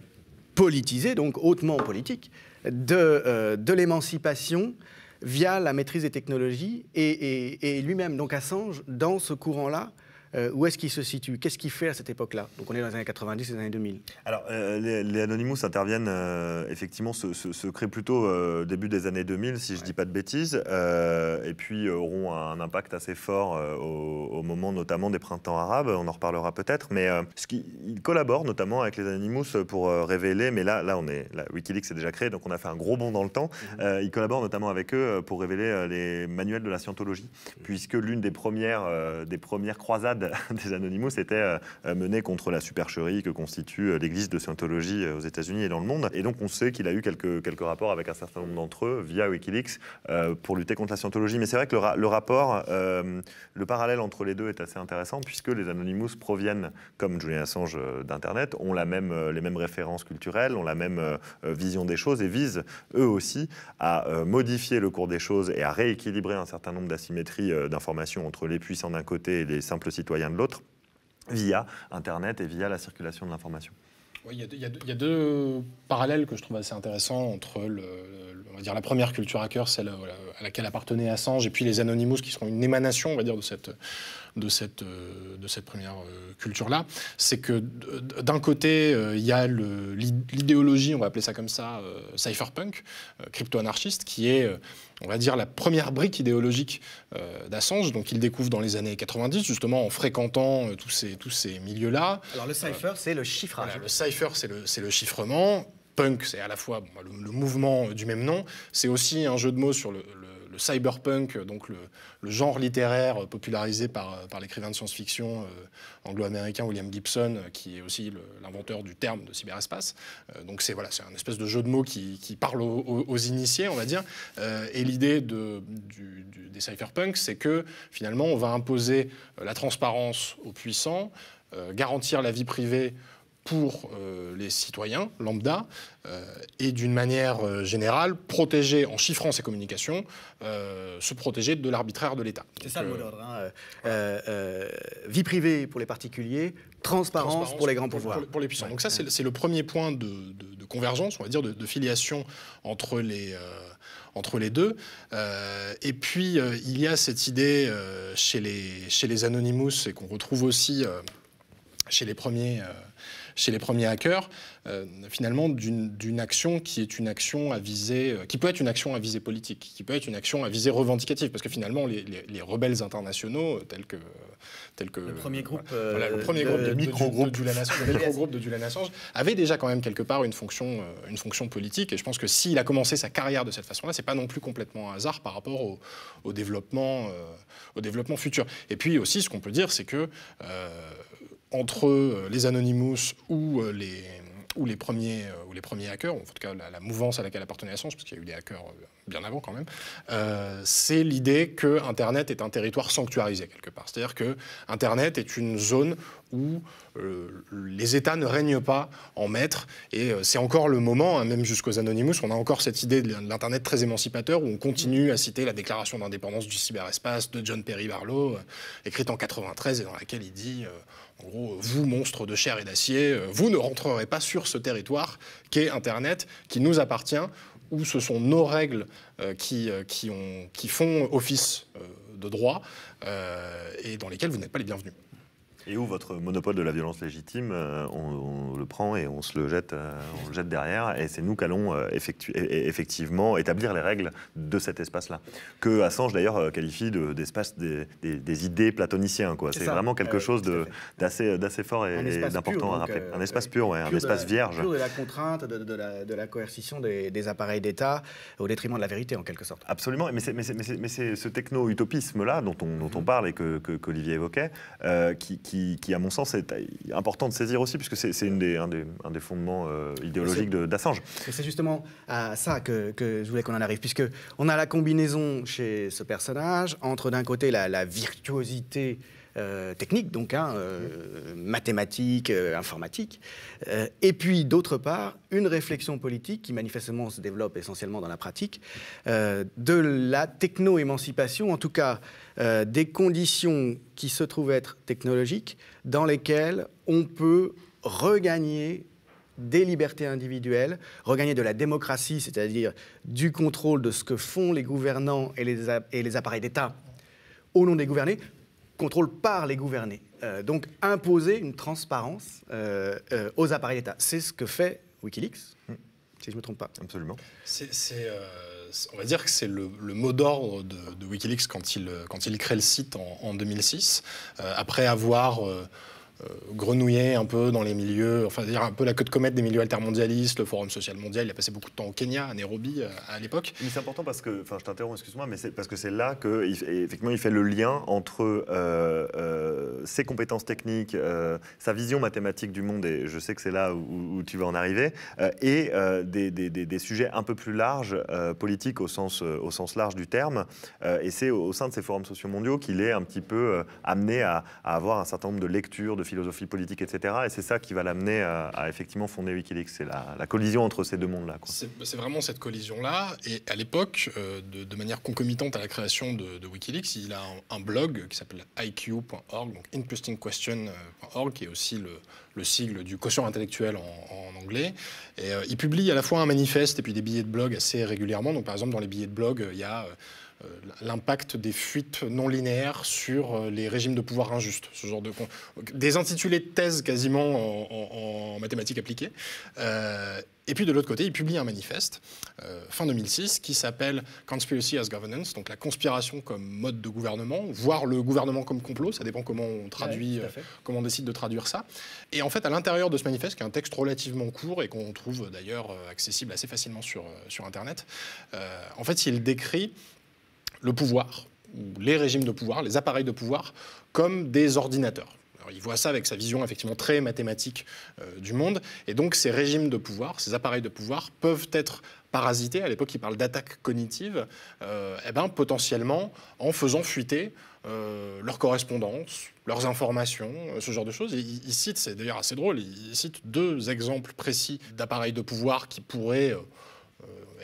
politisée, donc hautement politique, de, euh, de l'émancipation via la maîtrise des technologies et, et, et lui-même, donc Assange, dans ce courant-là, Euh, où est-ce qu'il se situe? Qu'est-ce qu'il fait à cette époque-là? Donc on est dans les années quatre-vingt-dix et les années deux mille. Alors euh, les, les Anonymous interviennent, euh, effectivement, se, se, se créent plutôt euh, début des années deux mille, si ouais. je ne dis pas de bêtises, euh, et puis auront un impact assez fort euh, au, au moment notamment des printemps arabes, on en reparlera peut-être, mais euh, ce qui, ils collaborent notamment avec les Anonymous pour euh, révéler, mais là, là, on est, là Wikileaks est déjà créé, donc on a fait un gros bond dans le temps, mm-hmm. euh, ils collaborent notamment avec eux pour révéler les manuels de la Scientologie, mm-hmm. puisque l'une des premières, euh, des premières croisades des Anonymous était mené contre la supercherie que constitue l'église de Scientologie aux États-Unis et dans le monde. Et donc on sait qu'il a eu quelques, quelques rapports avec un certain nombre d'entre eux via Wikileaks euh, pour lutter contre la Scientologie. Mais c'est vrai que le, ra le rapport, euh, le parallèle entre les deux est assez intéressant puisque les Anonymous proviennent, comme Julian Assange d'Internet, ont la même, les mêmes références culturelles, ont la même euh, vision des choses et visent eux aussi à euh, modifier le cours des choses et à rééquilibrer un certain nombre d'asymétries euh, d'informations entre les puissants d'un côté et les simples citoyens de l'autre, via Internet et via la circulation de l'information. Oui, il y, y, y a deux parallèles que je trouve assez intéressants entre le, le, on va dire la première culture hacker, celle à laquelle appartenait Assange, et puis les Anonymous qui seront une émanation, on va dire, de cette, de cette, de cette première culture-là. C'est que d'un côté, il y a l'idéologie, on va appeler ça comme ça, cypherpunk, crypto-anarchiste, qui est... on va dire la première brique idéologique euh, d'Assange, donc il découvre dans les années quatre-vingt-dix, justement en fréquentant euh, tous ces, tous ces milieux-là. Alors le cipher, euh, c'est le chiffrage. Voilà, le cipher, c'est le, c'est le chiffrement. Punk, c'est à la fois bon, le, le mouvement du même nom, c'est aussi un jeu de mots sur le, le, le cyberpunk, donc le, le genre littéraire popularisé par, par l'écrivain de science-fiction euh, anglo-américain William Gibson, qui est aussi l'inventeur du terme de cyberespace. Euh, donc c'est voilà, c'est un espèce de jeu de mots qui, qui parle aux, aux, aux initiés, on va dire. Euh, et l'idée de, du, du, des cypherpunks, c'est que finalement, on va imposer la transparence aux puissants, euh, garantir la vie privée pour euh, les citoyens lambda euh, et d'une manière euh, générale protéger en chiffrant ces communications, euh, se protéger de l'arbitraire de l'État. C'est ça le mot d'ordre. Hein. Euh, euh, vie privée pour les particuliers, transparence, transparence pour les grands pouvoirs. Pour, pour les puissants. Ouais. Donc ça c'est le premier point de, de, de convergence, on va dire, de, de filiation entre les euh, entre les deux. Euh, et puis euh, il y a cette idée euh, chez les chez les Anonymous et qu'on retrouve aussi euh, chez les premiers. Euh, Chez les premiers hackers, euh, finalement, d'une action qui est une action à visée, euh, qui peut être une action à visée politique, qui peut être une action à visée revendicative, parce que finalement, les, les, les rebelles internationaux, tels que, tels que le premier groupe, euh, voilà, le premier groupe, de, de, micro-groupe de, de, de, de, de, de Julian Assange, avait déjà quand même quelque part une fonction, euh, une fonction politique. Et je pense que s'il a commencé sa carrière de cette façon-là, c'est pas non plus complètement un hasard par rapport au, au développement, euh, au développement futur. Et puis aussi, ce qu'on peut dire, c'est que euh, entre les Anonymous ou les, ou, les premiers, ou les premiers hackers, en tout cas la, la mouvance à laquelle appartenait Assange, parce qu'il y a eu des hackers bien avant quand même, euh, c'est l'idée que Internet est un territoire sanctuarisé quelque part. C'est-à-dire que Internet est une zone où euh, les États ne règnent pas en maître. Et euh, c'est encore le moment, hein, même jusqu'aux Anonymous, on a encore cette idée de l'Internet très émancipateur, où on continue à citer la déclaration d'indépendance du cyberespace de John Perry Barlow, euh, écrite en mille neuf cent quatre-vingt-treize, et dans laquelle il dit... Euh, en gros, vous, monstres de chair et d'acier, vous ne rentrerez pas sur ce territoire qu'est Internet, qui nous appartient, où ce sont nos règles euh, qui, euh, qui, ont, qui font office euh, de droit euh, et dans lesquelles vous n'êtes pas les bienvenus. Et où votre monopole de la violence légitime, on, on le prend et on se le jette, on le jette derrière, et c'est nous qu'allons effectivement établir les règles de cet espace-là, que Assange d'ailleurs qualifie d'espace de, des, des, des idées platoniciens. C'est vraiment quelque euh, chose d'assez fort et d'important à rappeler. Euh, un espace pur, ouais, pur un espace la, vierge. Pur de la contrainte, de, de, la, de la coercition des, des appareils d'État, au détriment de la vérité en quelque sorte. Absolument, mais c'est ce techno-utopisme-là dont, on, dont mmh. on parle et que, que, que Olivier évoquait, euh, qui, qui Qui, qui, à mon sens, est important de saisir aussi, puisque c'est un des, un des fondements euh, idéologiques d'Assange. C'est justement à ça que, que je voulais qu'on en arrive, puisque on a la combinaison chez ce personnage entre, d'un côté, la, la virtuosité euh, technique, donc hein, euh, mathématique, euh, informatique, euh, et puis, d'autre part, une réflexion politique qui, manifestement, se développe essentiellement dans la pratique, euh, de la techno-émancipation, en tout cas, euh, des conditions qui se trouvent être technologiques, dans lesquelles on peut regagner des libertés individuelles, regagner de la démocratie, c'est-à-dire du contrôle de ce que font les gouvernants et les, et les appareils d'État au nom des gouvernés, contrôle par les gouvernés. Euh, donc imposer une transparence euh, euh, aux appareils d'État. C'est ce que fait Wikileaks, mmh. si je ne me trompe pas. Absolument. C'est... On va dire que c'est le, le mot d'ordre de, de Wikileaks quand il, quand il crée le site en, en deux mille six, euh, après avoir euh, euh, grenouillé un peu dans les milieux, enfin dire un peu la queue de comète des milieux altermondialistes, le Forum social mondial, il a passé beaucoup de temps au Kenya, à Nairobi, à, à l'époque. Mais c'est important parce que, enfin je t'interromps, excuse-moi, mais c'est parce que c'est là que il, effectivement il fait le lien entre euh, euh, ses compétences techniques, euh, sa vision mathématique du monde, et je sais que c'est là où, où tu vas en arriver, euh, et euh, des, des, des, des sujets un peu plus larges, euh, politique au sens, au sens large du terme, euh, et c'est au sein de ces forums sociaux mondiaux qu'il est un petit peu euh, amené à, à avoir un certain nombre de lectures, de philosophie politique, et cetera. Et c'est ça qui va l'amener à, à effectivement fonder Wikileaks, c'est la, la collision entre ces deux mondes-là. C'est vraiment cette collision-là, et à l'époque, euh, de, de manière concomitante à la création de, de Wikileaks, il a un, un blog qui s'appelle I Q point org, donc interesting question point org, qui est aussi le, le sigle du quotient intellectuel en, en anglais, et euh, il publie à la fois un manifeste et puis des billets de blog assez régulièrement. Donc, par exemple, dans les billets de blog, il y a euh, l'impact des fuites non linéaires sur euh, les régimes de pouvoir injustes, ce genre de des intitulés de thèses quasiment en, en, en mathématiques appliquées. Euh, et puis de l'autre côté, il publie un manifeste euh, fin deux mille six qui s'appelle Conspiracy as Governance, donc la conspiration comme mode de gouvernement, voire le gouvernement comme complot, ça dépend comment on traduit, ouais, euh, comment on décide de traduire ça. Et en fait, à l'intérieur de ce manifeste, qui est un texte relativement court et qu'on trouve d'ailleurs accessible assez facilement sur, sur Internet, euh, en fait, il décrit le pouvoir, ou les régimes de pouvoir, les appareils de pouvoir, comme des ordinateurs. Alors, il voit ça avec sa vision effectivement très mathématique euh, du monde. Et donc, ces régimes de pouvoir, ces appareils de pouvoir peuvent être parasités. À l'époque, il parle d'attaque cognitive, euh, eh ben, potentiellement en faisant fuiter euh, leurs correspondances, leurs informations, ce genre de choses. Il, il cite, c'est d'ailleurs assez drôle, il, il cite deux exemples précis d'appareils de pouvoir qui pourraient... Euh,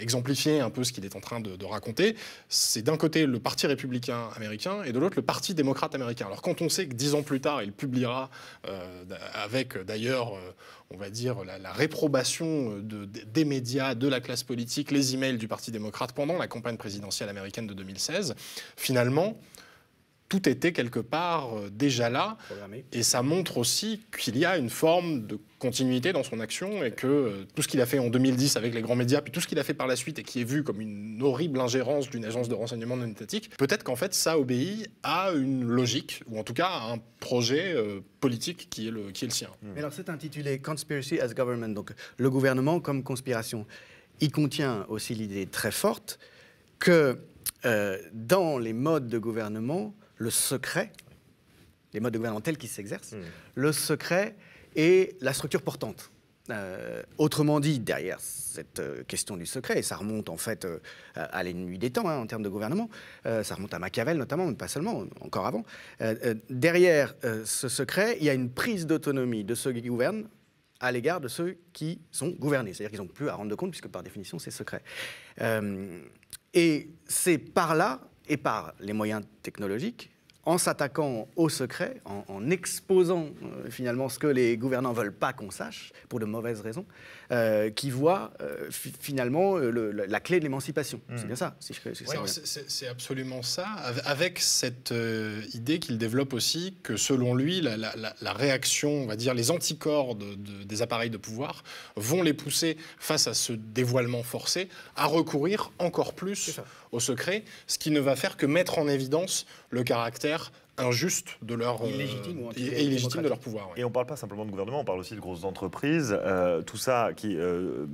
exemplifier un peu ce qu'il est en train de, de raconter. C'est d'un côté le Parti républicain américain et de l'autre le Parti démocrate américain. Alors quand on sait que dix ans plus tard, il publiera euh, avec d'ailleurs, euh, on va dire, la, la réprobation de, des médias, de la classe politique, les emails du Parti démocrate pendant la campagne présidentielle américaine de deux mille seize, finalement, tout était quelque part euh, déjà là. Programmé. Et ça montre aussi qu'il y a une forme de continuité dans son action et que euh, tout ce qu'il a fait en deux mille dix avec les grands médias, puis tout ce qu'il a fait par la suite et qui est vu comme une horrible ingérence d'une agence de renseignement non étatique, peut-être qu'en fait ça obéit à une logique ou en tout cas à un projet euh, politique qui est le, qui est le sien. Mmh. Mais alors c'est intitulé Conspiracy as Government, donc le gouvernement comme conspiration. Il contient aussi l'idée très forte que euh, dans les modes de gouvernement, le secret, les modes de gouvernement tels qu'ils s'exercent, mmh. le secret est la structure portante. Euh, autrement dit, derrière cette question du secret, et ça remonte en fait euh, à la nuit des temps hein, en termes de gouvernement, euh, ça remonte à Machiavel notamment, mais pas seulement, encore avant, euh, euh, derrière euh, ce secret, il y a une prise d'autonomie de ceux qui gouvernent à l'égard de ceux qui sont gouvernés, c'est-à-dire qu'ils n'ont plus à rendre compte puisque par définition c'est secret. Euh, et c'est par là, et par les moyens technologiques, en s'attaquant au secret, en, en exposant euh, finalement ce que les gouvernants ne veulent pas qu'on sache, pour de mauvaises raisons, euh, qui voient euh, finalement le, le, la clé de l'émancipation. Mmh. C'est bien ça, si je, si ouais, c'est absolument ça, avec cette euh, idée qu'il développe aussi que, selon lui, la, la, la réaction, on va dire, les anticorps de, de, des appareils de pouvoir vont les pousser, face à ce dévoilement forcé, à recourir encore plus au secret, ce qui ne va faire que mettre en évidence le caractère injuste de leur, illégitime, euh, et illégitime de leur pouvoir. Ouais. Et on ne parle pas simplement de gouvernement, on parle aussi de grosses entreprises. Euh, tout ça, qui, euh,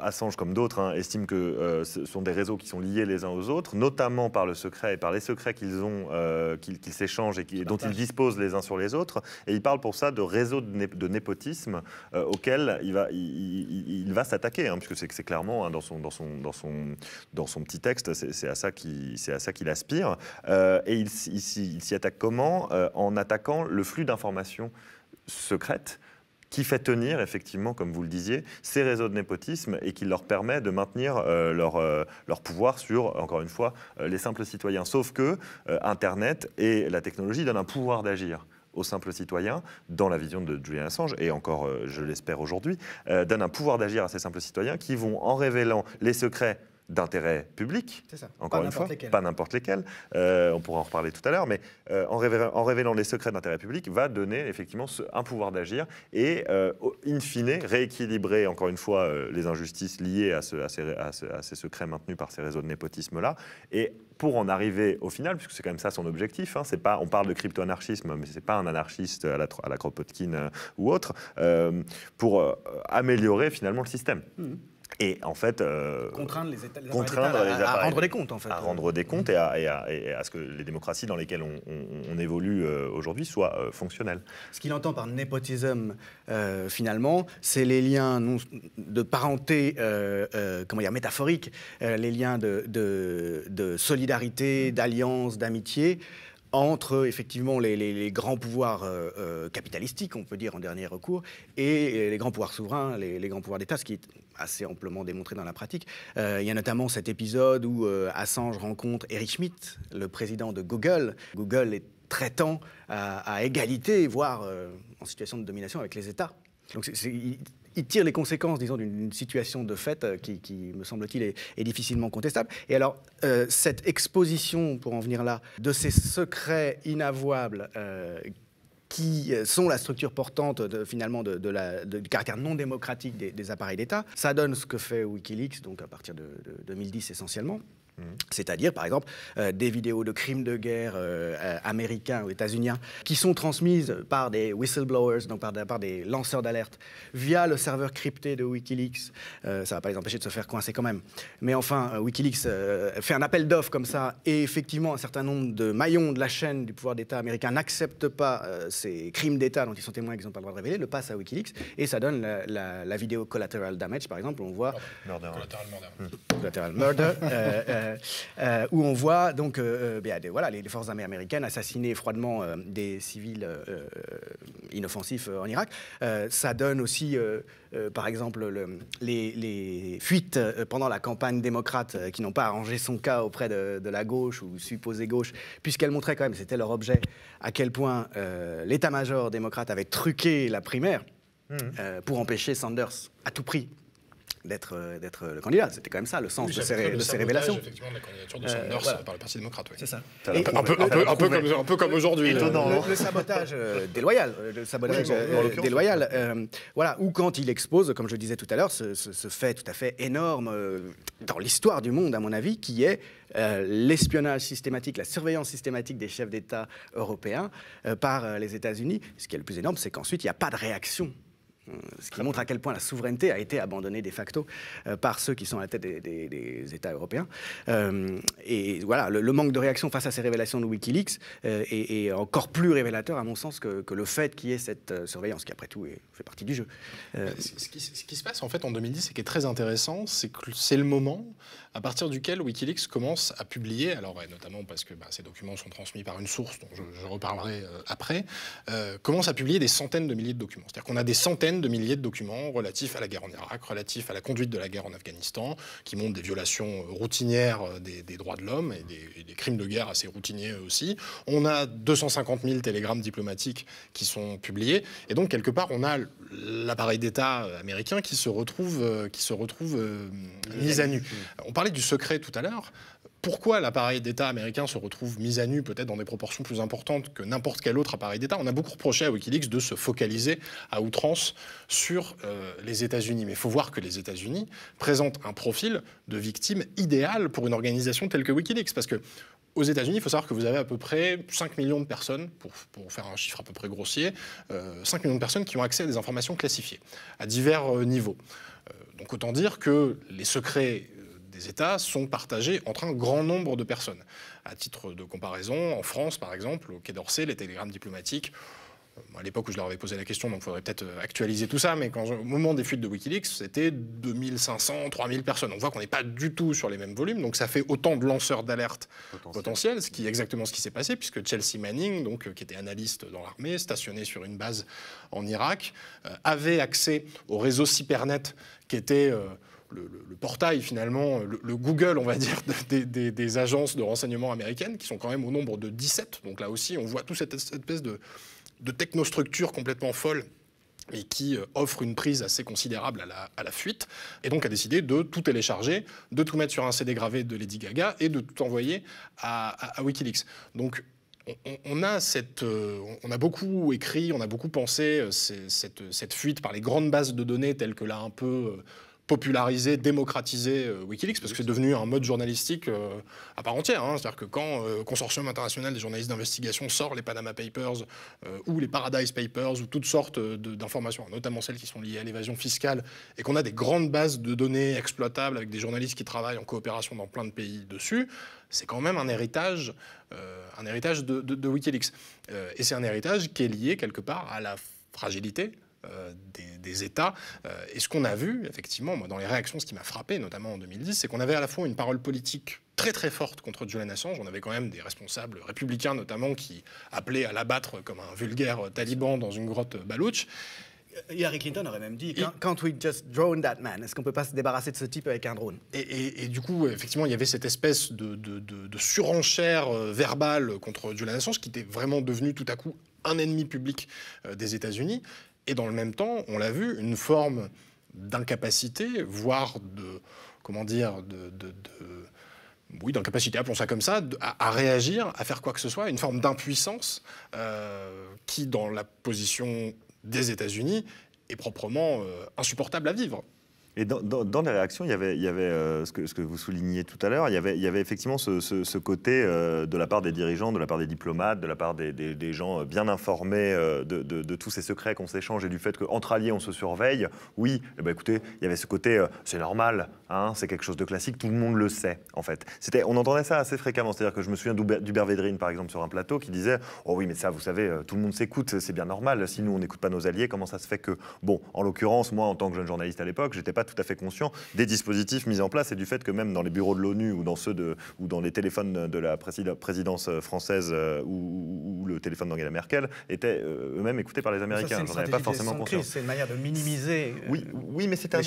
Assange comme d'autres, hein, estime que euh, ce sont des réseaux qui sont liés les uns aux autres, notamment par le secret et par les secrets qu'ils ont, euh, qu'ils qu'ils s'échangent et qui, dont ils disposent les uns sur les autres. Et il parle pour ça de réseaux de, né de népotisme euh, auxquels il va, il, il, il va s'attaquer, hein, puisque c'est clairement, hein, dans, son, dans, son, dans, son, dans son petit texte, c'est à ça qu'il qu aspire. Euh, et il, il, il, il s'y attaque comment? euh, En attaquant le flux d'informations secrètes qui fait tenir, effectivement, comme vous le disiez, ces réseaux de népotisme et qui leur permet de maintenir euh, leur, euh, leur pouvoir sur, encore une fois, euh, les simples citoyens. Sauf que euh, Internet et la technologie donnent un pouvoir d'agir aux simples citoyens, dans la vision de Julian Assange, et encore, euh, je l'espère aujourd'hui, euh, donne un pouvoir d'agir à ces simples citoyens qui vont, en révélant les secrets d'intérêt public, encore une fois, pas n'importe lesquels, euh, on pourra en reparler tout à l'heure, mais euh, en, révélant, en révélant les secrets d'intérêt public, va donner effectivement ce, un pouvoir d'agir et, euh, in fine, rééquilibrer encore une fois euh, les injustices liées à, ce, à, ces, à, ce, à ces secrets maintenus par ces réseaux de népotisme-là, et pour en arriver au final, puisque c'est quand même ça son objectif, hein, c'est pas, on parle de crypto-anarchisme, mais c'est pas un anarchiste à la, à la Kropotkin euh, ou autre, euh, pour euh, améliorer finalement le système. Mmh. Et en fait, euh, contraindre les, états, les contraindre à, les à rendre des comptes, en fait. À rendre des comptes et à, et à, et à ce que les démocraties dans lesquelles on, on, on évolue aujourd'hui soient euh, fonctionnelles. Ce qu'il entend par népotisme, euh, finalement, c'est les liens non, de parenté, euh, euh, comment dire, métaphoriques, euh, les liens de, de, de solidarité, d'alliance, d'amitié, entre effectivement les, les, les grands pouvoirs euh, euh, capitalistiques, on peut dire en dernier recours, et les grands pouvoirs souverains, les, les grands pouvoirs d'État, ce qui est assez amplement démontré dans la pratique. Euh, il y a notamment cet épisode où euh, Assange rencontre Eric Schmidt, le président de Google. Google est traitant à, à égalité, voire euh, en situation de domination avec les États. Donc c'est, c'est, il, il tire les conséquences, disons, d'une situation de fait euh, qui, qui, me semble-t-il, est, est difficilement contestable. Et alors, euh, cette exposition, pour en venir là, de ces secrets inavouables euh, qui sont la structure portante, de, finalement, de, de la, de, du caractère non démocratique des, des appareils d'État, ça donne ce que fait Wikileaks, donc à partir de, de deux mille dix essentiellement. C'est-à-dire, par exemple, euh, des vidéos de crimes de guerre euh, euh, américains ou états-uniens qui sont transmises par des whistleblowers, donc par, par des lanceurs d'alerte, via le serveur crypté de Wikileaks. Euh, ça ne va pas les empêcher de se faire coincer quand même. Mais enfin, euh, Wikileaks euh, fait un appel d'offres comme ça, et effectivement, un certain nombre de maillons de la chaîne du pouvoir d'État américain n'acceptent pas euh, ces crimes d'État dont ils sont témoins et qu'ils n'ont pas le droit de révéler, le passent à Wikileaks, et ça donne la, la, la vidéo Collateral Damage, par exemple, où on voit... Oh, murder, Collateral Murder. Mmh. Collateral Murder. Euh, euh, Euh, où on voit donc euh, ben, voilà, les forces armées américaines assassiner froidement euh, des civils euh, inoffensifs euh, en Irak. Euh, ça donne aussi, euh, euh, par exemple, le, les, les fuites euh, pendant la campagne démocrate euh, qui n'ont pas arrangé son cas auprès de, de la gauche ou supposée gauche, puisqu'elles montraient quand même, c'était leur objet, à quel point euh, l'état-major démocrate avait truqué la primaire mmh. euh, pour empêcher Sanders à tout prix d'être d'être le candidat. C'était quand même ça, le sens oui, de, ces, de ces révélations. Effectivement, la candidature de Sanders euh, voilà. par le Parti démocrate, oui. C'est ça. ça et, un, peu, un, peu, un, peu comme, un peu comme aujourd'hui. Le, le, le sabotage euh, déloyal. Le sabotage oui, euh, déloyal. Euh, voilà, ou quand il expose, comme je le disais tout à l'heure, ce, ce, ce fait tout à fait énorme euh, dans l'histoire du monde, à mon avis, qui est euh, l'espionnage systématique, la surveillance systématique des chefs d'État européens euh, par euh, les États-Unis. Ce qui est le plus énorme, c'est qu'ensuite, il n'y a pas de réaction. Ce qui montre à quel point la souveraineté a été abandonnée de facto euh, par ceux qui sont à la tête des, des, des États européens. Euh, et voilà, le, le manque de réaction face à ces révélations de Wikileaks euh, est, est encore plus révélateur, à mon sens, que, que le fait qu'il y ait cette euh, surveillance, qui après tout est, fait partie du jeu. Euh, ce, qui, ce qui se passe en fait en deux mille dix, et qui est très intéressant, c'est que c'est le moment à partir duquel Wikileaks commence à publier, alors ouais, notamment parce que bah, ces documents sont transmis par une source dont je, je reparlerai euh, après, euh, commence à publier des centaines de milliers de documents. C'est-à-dire qu'on a des centaines dizaines de milliers de documents relatifs à la guerre en Irak, relatifs à la conduite de la guerre en Afghanistan, qui montrent des violations routinières des, des droits de l'homme et des, et des crimes de guerre assez routiniers aussi. On a deux cent cinquante mille télégrammes diplomatiques qui sont publiés. Et donc, quelque part, on a l'appareil d'État américain qui se retrouve, qui se retrouve euh, mis à nu. On parlait du secret tout à l'heure. Pourquoi l'appareil d'État américain se retrouve mis à nu, peut-être dans des proportions plus importantes que n'importe quel autre appareil d'État? On a beaucoup reproché à Wikileaks de se focaliser à outrance sur euh, les États-Unis. Mais il faut voir que les États-Unis présentent un profil de victime idéal pour une organisation telle que Wikileaks. Parce que aux États-Unis, il faut savoir que vous avez à peu près cinq millions de personnes, pour, pour faire un chiffre à peu près grossier, euh, cinq millions de personnes qui ont accès à des informations classifiées, à divers euh, niveaux. Euh, donc autant dire que les secrets des États sont partagés entre un grand nombre de personnes. À titre de comparaison, en France, par exemple, au Quai d'Orsay, les télégrammes diplomatiques, à l'époque où je leur avais posé la question, donc il faudrait peut-être actualiser tout ça, mais quand, au moment des fuites de Wikileaks, c'était deux mille cinq cents, trois mille personnes. On voit qu'on n'est pas du tout sur les mêmes volumes, donc ça fait autant de lanceurs d'alerte potentiels, potentiel, ce qui est exactement ce qui s'est passé, puisque Chelsea Manning, donc, qui était analyste dans l'armée, stationnée sur une base en Irak, euh, avait accès au réseau cybernet qui était... Euh, Le, le, le portail, finalement, le, le Google, on va dire, des, des, des agences de renseignement américaines, qui sont quand même au nombre de dix-sept. Donc là aussi, on voit toute cette espèce de, de technostructure complètement folle et qui offre une prise assez considérable à la, à la fuite, et donc a décidé de tout télécharger, de tout mettre sur un C D gravé de Lady Gaga et de tout envoyer à, à, à Wikileaks. Donc, on a, cette, on a beaucoup écrit, on a beaucoup pensé cette, cette fuite par les grandes bases de données telles que là un peu... populariser, démocratiser euh, Wikileaks, parce que c'est devenu un mode journalistique euh, à part entière. Hein. C'est-à-dire que quand le euh, Consortium international des journalistes d'investigation sort les Panama Papers euh, ou les Paradise Papers ou toutes sortes d'informations, notamment celles qui sont liées à l'évasion fiscale, et qu'on a des grandes bases de données exploitables avec des journalistes qui travaillent en coopération dans plein de pays dessus, c'est quand même un héritage, euh, un héritage de, de, de Wikileaks. Euh, et c'est un héritage qui est lié quelque part à la fragilité Euh, des, des États. Euh, et ce qu'on a vu, effectivement, moi, dans les réactions, ce qui m'a frappé, notamment en deux mille dix, c'est qu'on avait à la fois une parole politique très très forte contre Julian Assange. On avait quand même des responsables républicains, notamment, qui appelaient à l'abattre comme un vulgaire taliban dans une grotte baloutche. Hillary Clinton aurait même dit, « Can't we just drone that man ?» Est-ce qu'on ne peut pas se débarrasser de ce type avec un drone ? Et, et, et du coup, effectivement, il y avait cette espèce de, de, de, de surenchère verbale contre Julian Assange qui était vraiment devenu tout à coup un ennemi public des États-Unis. Et dans le même temps, on l'a vu, une forme d'incapacité, voire de, comment dire, de, de, de oui, d'incapacité, appelons ça comme ça, de, à, à réagir, à faire quoi que ce soit, une forme d'impuissance euh, qui, dans la position des États-Unis, est proprement euh, insupportable à vivre. Et dans, dans, dans les réactions, il y avait, il y avait euh, ce, que, ce que vous souligniez tout à l'heure, il, il y avait effectivement ce, ce, ce côté euh, de la part des dirigeants, de la part des diplomates, de la part des, des, des gens bien informés euh, de, de, de tous ces secrets qu'on s'échange et du fait qu'entre alliés, on se surveille. Oui, eh ben, écoutez, il y avait ce côté, euh, c'est normal, hein, c'est quelque chose de classique, tout le monde le sait, en fait. On entendait ça assez fréquemment, c'est-à-dire que je me souviens d'Hubert Védrine, par exemple, sur un plateau, qui disait « Oh oui, mais ça, vous savez, tout le monde s'écoute, c'est bien normal, si nous, on n'écoute pas nos alliés, comment ça se fait que… » Bon, en l'occurrence, moi, en tant que jeune journaliste à l'époque, j'étais pas tout à fait conscient des dispositifs mis en place et du fait que même dans les bureaux de l'ONU ou dans ceux de, ou dans les téléphones de la présidence française euh, ou, ou le téléphone d'Angela Merkel étaient eux-mêmes écoutés par les Américains. J'en avais pas forcément conscience. C'est une manière de minimiser. Euh, oui, oui, mais c'est un,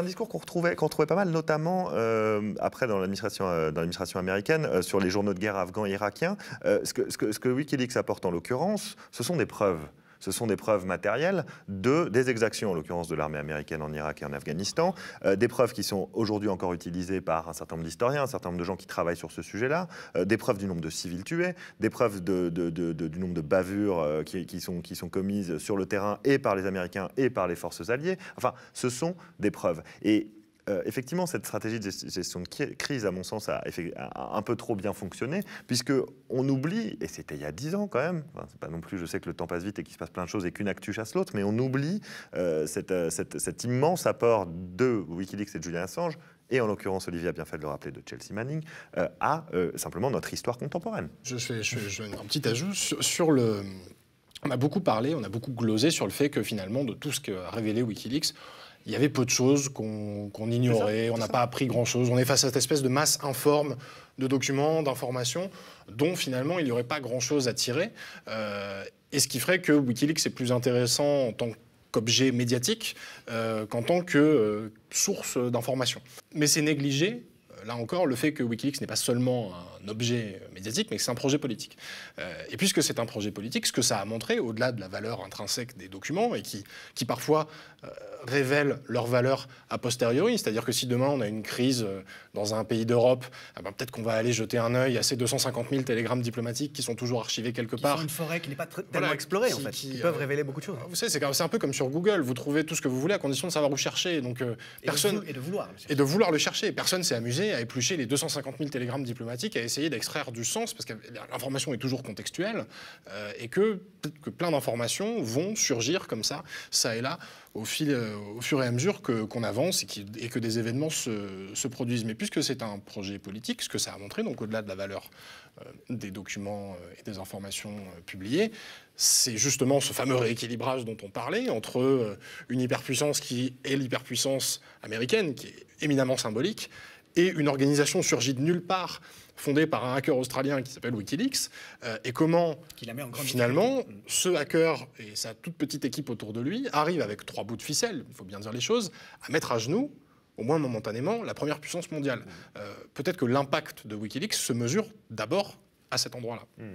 un discours qu'on retrouvait, qu'on retrouvait pas mal, notamment euh, après dans l'administration, euh, dans l'administration américaine euh, sur les journaux de guerre afghans et irakiens. Euh, ce que, ce que, ce que Wikileaks apporte en l'occurrence, ce sont des preuves. Ce sont des preuves matérielles de, des exactions, en l'occurrence de l'armée américaine en Irak et en Afghanistan, euh, des preuves qui sont aujourd'hui encore utilisées par un certain nombre d'historiens, un certain nombre de gens qui travaillent sur ce sujet-là, euh, des preuves du nombre de civils tués, des preuves de, de, de, de, du nombre de bavures euh, qui, qui, sont, qui sont commises sur le terrain et par les Américains et par les forces alliées. Enfin, ce sont des preuves. Et Euh, effectivement, cette stratégie de gestion de crise, à mon sens, a, a un peu trop bien fonctionné, puisqu'on oublie, et c'était il y a dix ans quand même, enfin, c'est pas non plus, je sais que le temps passe vite et qu'il se passe plein de choses et qu'une actu chasse l'autre, mais on oublie euh, cette, cette, cet immense apport de Wikileaks et de Julian Assange, et en l'occurrence, Olivier a bien fait de le rappeler, de Chelsea Manning, euh, à euh, simplement notre histoire contemporaine. Je fais, je fais, je fais un petit ajout sur, sur le... On a beaucoup parlé, on a beaucoup glosé sur le fait que finalement, de tout ce qu'a révélé Wikileaks, il y avait peu de choses qu'on qu'on ignorait, on n'a pas appris grand-chose. On est face à cette espèce de masse informe de documents, d'informations, dont finalement il n'y aurait pas grand-chose à tirer. Euh, et ce qui ferait que Wikileaks est plus intéressant en tant que qu'objet médiatique euh, qu'en tant que euh, source d'information. Mais c'est négligé, là encore, le fait que Wikileaks n'est pas seulement un objet médiatique, mais que c'est un projet politique. Euh, et puisque c'est un projet politique, ce que ça a montré, au-delà de la valeur intrinsèque des documents, et qui, qui parfois euh, révèlent leur valeur a posteriori, c'est-à-dire que si demain on a une crise dans un pays d'Europe, eh ben peut-être qu'on va aller jeter un œil à ces deux cent cinquante mille télégrammes diplomatiques qui sont toujours archivés quelque part. Qui sont une forêt qui n'est pas tellement voilà, explorée, qui, en fait. Qui, Ils euh, peuvent révéler beaucoup de choses. Vous savez, c'est un peu comme sur Google, vous trouvez tout ce que vous voulez à condition de savoir où chercher. Donc, euh, et, personne, de, et, de vouloir, et de vouloir le chercher. Personne s'est amusé à éplucher les deux cent cinquante mille télégrammes diplomatiques, à essayer d'extraire du sens, parce que l'information est toujours contextuelle, euh, et que, que plein d'informations vont surgir comme ça, ça et là, au, fil, euh, au fur et à mesure que, qu'on avance et, qui, et que des événements se, se produisent. Mais puisque c'est un projet politique, ce que ça a montré, donc au-delà de la valeur euh, des documents et des informations euh, publiées, c'est justement ce fameux rééquilibrage dont on parlait entre euh, une hyperpuissance qui est l'hyperpuissance américaine, qui est éminemment symbolique, et une organisation surgit de nulle part, fondée par un hacker australien qui s'appelle Wikileaks, euh, et comment, qui la met en grande finalement, difficulté. Ce hacker et sa toute petite équipe autour de lui arrivent avec trois bouts de ficelle, il faut bien dire les choses, à mettre à genoux, au moins momentanément, la première puissance mondiale. Mmh. Euh, peut-être que l'impact de Wikileaks se mesure d'abord à cet endroit-là. Mmh.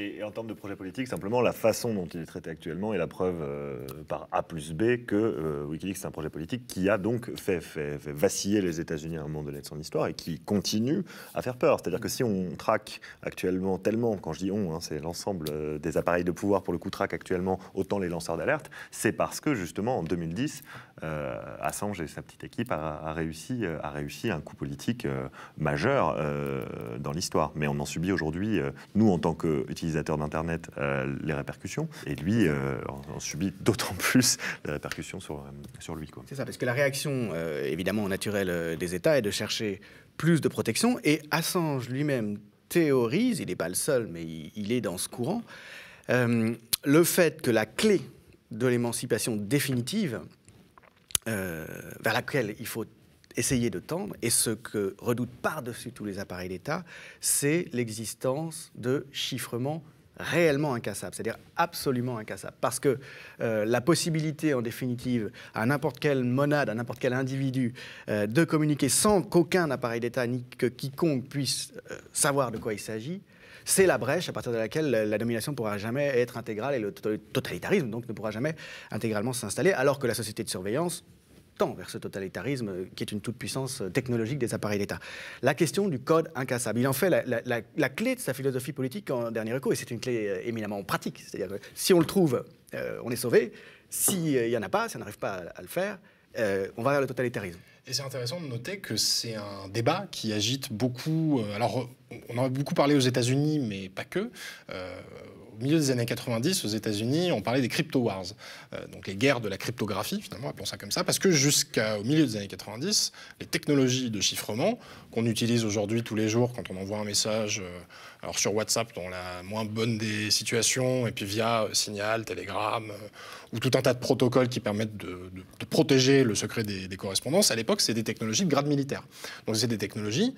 Et en termes de projet politique, simplement, la façon dont il est traité actuellement est la preuve euh, par A plus B que euh, Wikileaks, c'est un projet politique qui a donc fait, fait, fait vaciller les États-Unis à un moment donné de son histoire et qui continue à faire peur. C'est-à-dire que si on traque actuellement tellement, quand je dis on, hein, c'est l'ensemble des appareils de pouvoir pour le coup traque actuellement autant les lanceurs d'alerte, c'est parce que justement en deux mille dix, euh, Assange et sa petite équipe a, a, réussi, a réussi un coup politique euh, majeur euh, dans l'histoire. Mais on en subit aujourd'hui, euh, nous en tant que utilisateur d'Internet, euh, les répercussions. Et lui, euh, en, en subit d'autant plus les répercussions sur, euh, sur lui. C'est ça, parce que la réaction, euh, évidemment, naturelle des États est de chercher plus de protection. Et Assange lui-même théorise, il n'est pas le seul, mais il, il est dans ce courant, euh, le fait que la clé de l'émancipation définitive, euh, vers laquelle il faut essayer de tendre, et ce que redoutent par-dessus tous les appareils d'État, c'est l'existence de chiffrements réellement incassables, c'est-à-dire absolument incassables. Parce que euh, la possibilité, en définitive, à n'importe quelle monade, à n'importe quel individu, euh, de communiquer sans qu'aucun appareil d'État ni que quiconque puisse euh, savoir de quoi il s'agit, c'est la brèche à partir de laquelle la domination ne pourra jamais être intégrale et le totalitarisme donc ne pourra jamais intégralement s'installer, alors que la société de surveillance vers ce totalitarisme qui est une toute-puissance technologique des appareils d'État. La question du code incassable, il en fait la, la, la, la clé de sa philosophie politique en dernier recours, et c'est une clé éminemment pratique, c'est-à-dire que si on le trouve, euh, on est sauvé, s'il n'y euh, en a pas, si on n'arrive pas à, à le faire, euh, on va vers le totalitarisme. Et c'est intéressant de noter que c'est un débat qui agite beaucoup, euh, alors on en a beaucoup parlé aux États-Unis, mais pas que, euh, au milieu des années quatre-vingt-dix, aux États-Unis, on parlait des crypto wars, euh, donc les guerres de la cryptographie, finalement, appelons ça comme ça, parce que jusqu'au milieu des années quatre-vingt-dix, les technologies de chiffrement qu'on utilise aujourd'hui tous les jours quand on envoie un message, euh, alors sur WhatsApp, dans la moins bonne des situations, et puis via euh, Signal, Telegram, euh, ou tout un tas de protocoles qui permettent de, de, de protéger le secret des, des correspondances, à l'époque, c'est des technologies de grade militaire. Donc c'est des technologies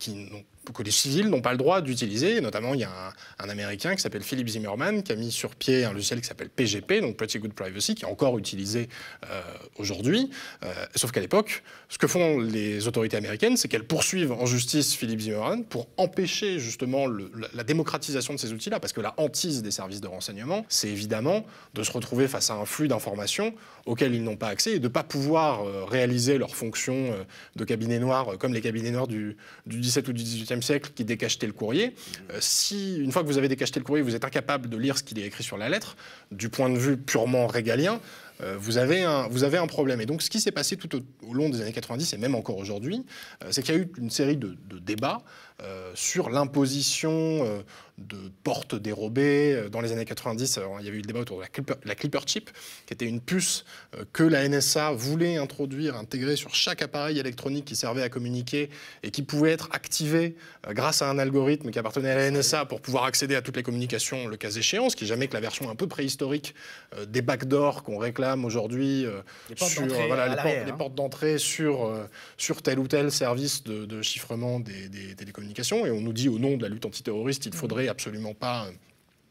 Qui que les civils n'ont pas le droit d'utiliser. Notamment, il y a un, un Américain qui s'appelle Philip Zimmermann qui a mis sur pied un logiciel qui s'appelle P G P, donc Pretty Good Privacy, qui est encore utilisé euh, aujourd'hui. Euh, sauf qu'à l'époque, ce que font les autorités américaines, c'est qu'elles poursuivent en justice Philip Zimmermann pour empêcher justement le, la, la démocratisation de ces outils-là, parce que la hantise des services de renseignement, c'est évidemment de se retrouver face à un flux d'informations auxquelles ils n'ont pas accès et de ne pas pouvoir euh, réaliser leurs fonctions euh, de cabinet noir, euh, comme les cabinets noirs du, du du dix-septième ou du dix-huitième siècle qui décachetaient le courrier. Euh, si, une fois que vous avez décacheté le courrier, vous êtes incapable de lire ce qu'il est écrit sur la lettre, du point de vue purement régalien, euh, vous, avez un, vous avez un problème. Et donc ce qui s'est passé tout au, au long des années quatre-vingt-dix et même encore aujourd'hui, euh, c'est qu'il y a eu une série de, de débats euh, sur l'imposition euh, de portes dérobées. Dans les années quatre-vingt-dix, alors, il y avait eu le débat autour de la Clipper, la Clipper chip, qui était une puce euh, que la N S A voulait introduire, intégrer sur chaque appareil électronique qui servait à communiquer et qui pouvait être activée euh, grâce à un algorithme qui appartenait à la N S A pour pouvoir accéder à toutes les communications le cas échéant, ce qui n'est jamais que la version un peu préhistorique euh, des backdoors qu'on réclame aujourd'hui euh, sur euh, voilà, les, portes, hein. les portes d'entrée sur, euh, sur tel ou tel service de, de chiffrement des, des télécommunications. Et on nous dit au nom de la lutte antiterroriste, il faudrait absolument pas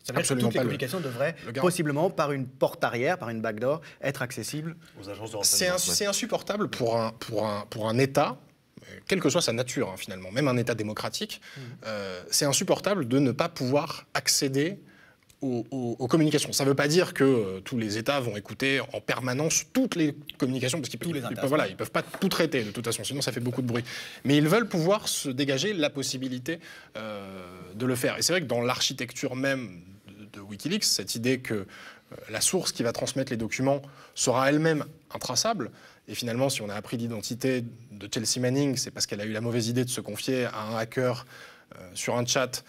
Ça veut absolument dire que toutes les communications le... devraient, le possiblement, par une porte arrière, par une backdoor, être accessibles aux agences de renseignement. C'est insupportable pour un, pour un, pour un État, quelle que soit sa nature, hein, finalement, même un État démocratique, mmh. euh, c'est insupportable de ne pas pouvoir accéder aux, aux, aux communications. Ça ne veut pas dire que euh, tous les États vont écouter en permanence toutes les communications, parce qu'ils peuvent, ils peuvent, voilà, ils peuvent pas tout traiter, de toute façon, sinon ça fait beaucoup de bruit. Mais ils veulent pouvoir se dégager la possibilité euh, de le faire. Et c'est vrai que dans l'architecture même de, de Wikileaks, cette idée que euh, la source qui va transmettre les documents sera elle-même intraçable. Et finalement, si on a appris l'identité de Chelsea Manning, c'est parce qu'elle a eu la mauvaise idée de se confier à un hacker euh, sur un chat,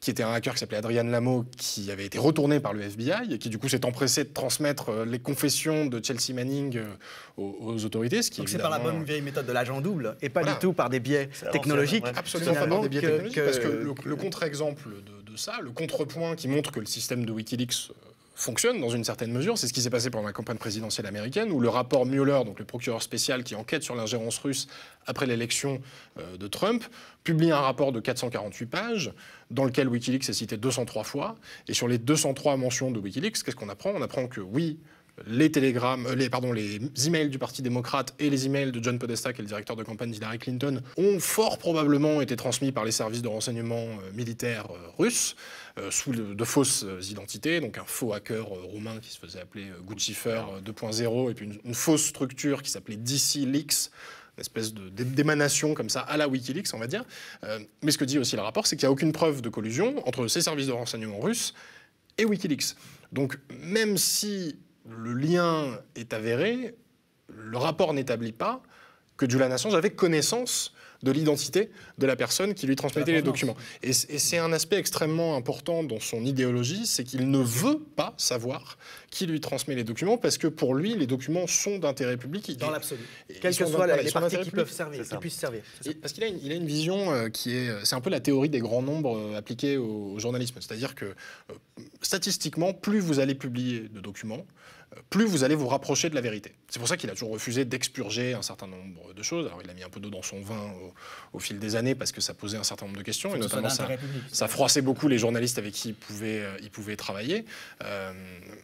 qui était un hacker qui s'appelait Adrian Lameau, qui avait été retourné par le F B I et qui, du coup, s'est empressé de transmettre euh, les confessions de Chelsea Manning euh, aux, aux autorités. Ce qui, donc, c'est par la bonne vieille méthode de l'agent double et pas voilà. du tout par des biais technologiques. Vrai. Absolument pas par des biais que, technologiques. Que, parce que, que le, le contre-exemple de, de ça, le contrepoint qui montre que le système de Wikileaks euh, fonctionne dans une certaine mesure, c'est ce qui s'est passé pendant la campagne présidentielle américaine, où le rapport Mueller, donc le procureur spécial qui enquête sur l'ingérence russe après l'élection euh, de Trump, publie un rapport de quatre cent quarante-huit pages dans lequel Wikileaks est cité deux cent trois fois. Et sur les deux cent trois mentions de Wikileaks, qu'est-ce qu'on apprend? On apprend que oui, les télégrammes, euh, les, pardon, les emails du Parti démocrate et les emails de John Podesta, qui est le directeur de campagne d'Hillary Clinton, ont fort probablement été transmis par les services de renseignement euh, militaires euh, russes, euh, sous de, de fausses euh, identités, donc un faux hacker euh, roumain qui se faisait appeler euh, Guccifer euh, deux point zéro, et puis une, une fausse structure qui s'appelait D C Leaks, une espèce d'émanation comme ça à la Wikileaks, on va dire. Euh, mais ce que dit aussi le rapport, c'est qu'il n'y a aucune preuve de collusion entre ces services de renseignement russes et Wikileaks. Donc même si le lien est avéré, le rapport n'établit pas que Julian Assange avait connaissance de l'identité de la personne qui lui transmettait les documents. Et c'est un aspect extrêmement important dans son idéologie, c'est qu'il ne veut pas savoir qui lui transmet les documents, parce que pour lui, les documents sont d'intérêt public. Dans l'absolu. Quelles que soient les parties qui peuvent servir, qui puissent servir. Parce qu'il a, il a une vision qui est... C'est un peu la théorie des grands nombres appliquée au, au journalisme. C'est-à-dire que, statistiquement, plus vous allez publier de documents, plus vous allez vous rapprocher de la vérité. C'est pour ça qu'il a toujours refusé d'expurger un certain nombre de choses. Alors il a mis un peu d'eau dans son vin au, au fil des années parce que ça posait un certain nombre de questions. Et notamment ça, ça froissait beaucoup les journalistes avec qui il pouvait, il pouvait travailler. Euh,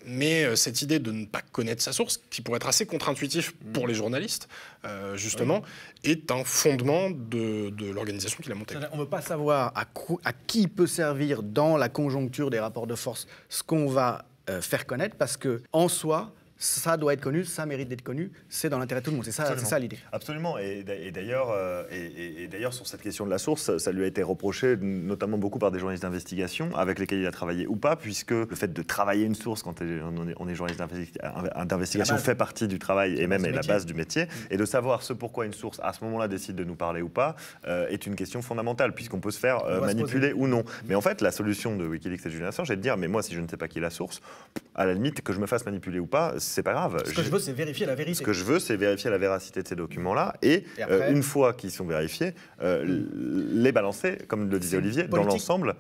mais cette idée de ne pas connaître sa source, qui pourrait être assez contre-intuitif pour les journalistes, euh, justement, oui. est un fondement de, de l'organisation qu'il a montée. On ne veut pas savoir à, à qui peut servir dans la conjoncture des rapports de force ce qu'on va Euh, faire connaître, parce que en soi, ça doit être connu, ça mérite d'être connu, c'est dans l'intérêt de tout le monde, c'est ça, ça l'idée. Absolument, et, et d'ailleurs euh, et, et, et sur cette question de la source, ça lui a été reproché notamment beaucoup par des journalistes d'investigation avec lesquels il a travaillé ou pas, puisque le fait de travailler une source quand on est, on est journaliste d'investigation fait partie du travail et même est la base du métier, et de savoir ce pourquoi une source à ce moment-là décide de nous parler ou pas euh, est une question fondamentale, puisqu'on peut se faire euh, manipuler se ou non. Mais en fait, la solution de Wikileaks et Julian Assange, c'est de dire, mais moi si je ne sais pas qui est la source, à la limite que je me fasse manipuler ou pas, c'est pas grave. Ce que je veux, c'est vérifier la vérité. Ce que je veux, c'est vérifier la véracité de ces documents-là et, et après, euh, une fois qu'ils sont vérifiés, euh, les balancer, comme le disait Olivier, politique. Dans l'ensemble.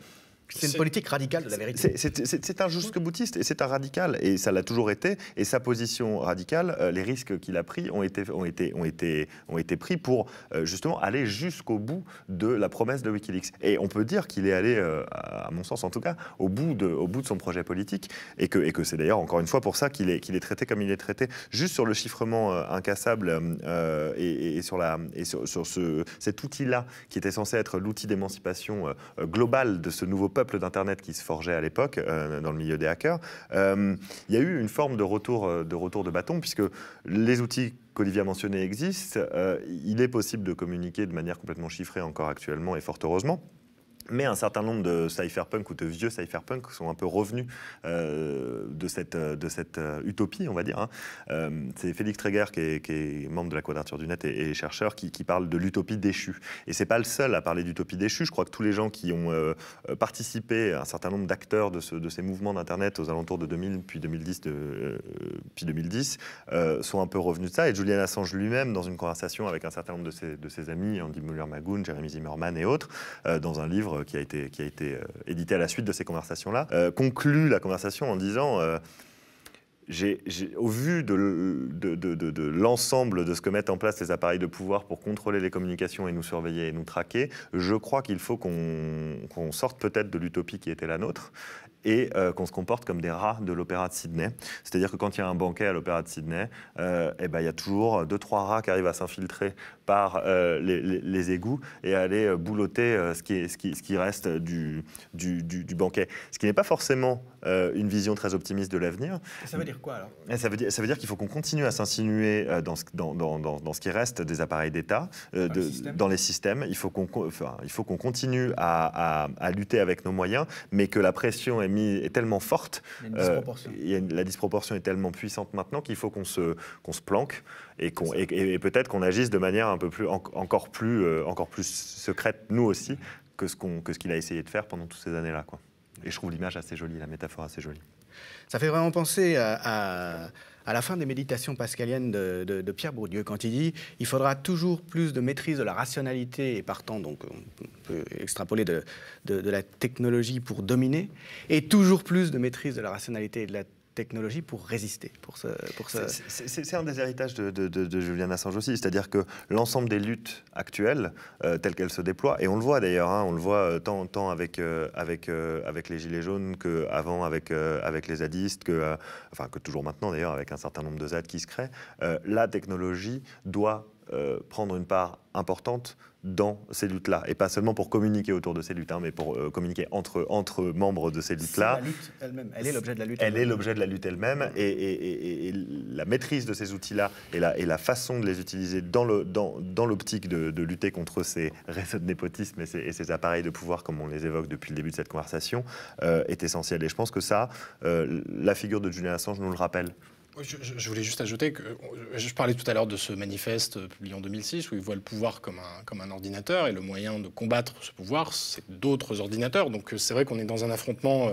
C'est une politique radicale de la vérité. C'est un jusque-boutiste et c'est un radical, et ça l'a toujours été, et sa position radicale, euh, les risques qu'il a pris ont été, ont été, ont été, ont été pris pour euh, justement aller jusqu'au bout de la promesse de Wikileaks. Et on peut dire qu'il est allé, euh, à mon sens en tout cas, au bout de, au bout de son projet politique, et que, et que c'est d'ailleurs encore une fois pour ça qu'il est, qu'il est traité comme il est traité. Juste sur le chiffrement euh, incassable euh, et, et sur, la, et sur, sur ce, cet outil-là, qui était censé être l'outil d'émancipation euh, globale de ce nouveau peuple d'Internet qui se forgeait à l'époque, euh, dans le milieu des hackers, euh, il y a eu une forme de retour, de retour de bâton, puisque les outils qu'Olivier a mentionnés existent, euh, il est possible de communiquer de manière complètement chiffrée encore actuellement, et fort heureusement. Mais un certain nombre de cypherpunks ou de vieux cypherpunks sont un peu revenus euh, de cette, de cette euh, utopie, on va dire. Hein. Euh, c'est Félix Tréguer, qui est, qui est membre de la Quadrature du Net et, et chercheur, qui, qui parle de l'utopie déchue. Et c'est pas le seul à parler d'utopie déchue. Je crois que tous les gens qui ont euh, participé, un certain nombre d'acteurs de, ce, de ces mouvements d'Internet aux alentours de deux mille, puis deux mille dix, de, euh, puis deux mille dix euh, sont un peu revenus de ça. Et Julian Assange lui-même, dans une conversation avec un certain nombre de ses, de ses amis, Andy Muller-Magoun, Jeremy Zimmermann et autres, euh, dans un livre qui a été, qui a été euh, édité à la suite de ces conversations-là, euh, conclut la conversation en disant euh, j'ai, j'ai, au vu de, de, de, de, de l'ensemble de ce que mettent en place les appareils de pouvoir pour contrôler les communications et nous surveiller et nous traquer, je crois qu'il faut qu'on qu'on sorte peut-être de l'utopie qui était la nôtre et euh, qu'on se comporte comme des rats de l'Opéra de Sydney. C'est-à-dire que quand il y a un banquet à l'Opéra de Sydney, euh, eh ben, il y a toujours deux, trois rats qui arrivent à s'infiltrer par euh, les, les, les égouts et à aller boulotter euh, ce, qui est, ce, qui, ce qui reste du, du, du, du banquet. Ce qui n'est pas forcément euh, une vision très optimiste de l'avenir. Ça veut dire quoi alors ? Ça veut dire, ça veut dire qu'il faut qu'on continue à s'insinuer euh, dans, dans, dans, dans, dans ce qui reste des appareils d'État, euh, dans, le dans les systèmes. Il faut qu'on enfin, qu'on continue à, à, à lutter avec nos moyens, mais que la pression est, mis, est tellement forte, il y a une disproportion. Euh, il y a une, la disproportion est tellement puissante maintenant qu'il faut qu'on se, qu'on se planque et, qu'on, et, et, et peut-être qu'on agisse de manière un peu plus, en, encore, plus, euh, encore plus secrète, nous aussi, que ce qu'on, que ce qu'il a essayé de faire pendant toutes ces années-là, quoi. Et je trouve l'image assez jolie, la métaphore assez jolie. Ça fait vraiment penser à, à, à la fin des méditations pascaliennes de, de, de Pierre Bourdieu, quand il dit « Il faudra toujours plus de maîtrise de la rationalité, et partant, donc on peut extrapoler de, de, de la technologie pour dominer, et toujours plus de maîtrise de la rationalité et de la technologie pour résister. » Pour ce, pour ce... C'est un des héritages de, de, de, de Julian Assange aussi, c'est-à-dire que l'ensemble des luttes actuelles, euh, telles qu'elles se déploient, et on le voit d'ailleurs, hein, on le voit tant en temps avec, euh, avec, euh, avec les Gilets jaunes qu'avant avec, euh, avec les zadistes, que, euh, enfin, que toujours maintenant d'ailleurs, avec un certain nombre de zad qui se créent, euh, la technologie doit euh, prendre une part importante dans ces luttes-là, et pas seulement pour communiquer autour de ces luttes, hein, mais pour euh, communiquer entre, entre membres de ces luttes-là. La lutte elle-même, elle est l'objet de la lutte elle-même. Elle est l'objet de la lutte elle-même, et, et, et, et la maîtrise de ces outils-là et la, et la façon de les utiliser dans l'optique dans, dans de, de lutter contre ces réseaux de népotisme et ces, et ces appareils de pouvoir, comme on les évoque depuis le début de cette conversation, euh, est essentielle. Et je pense que ça, euh, la figure de Julian Assange nous le rappelle. Je, je, je voulais juste ajouter que je parlais tout à l'heure de ce manifeste publié en deux mille six où il voit le pouvoir comme un, comme un ordinateur, et le moyen de combattre ce pouvoir, c'est d'autres ordinateurs. Donc c'est vrai qu'on est dans un affrontement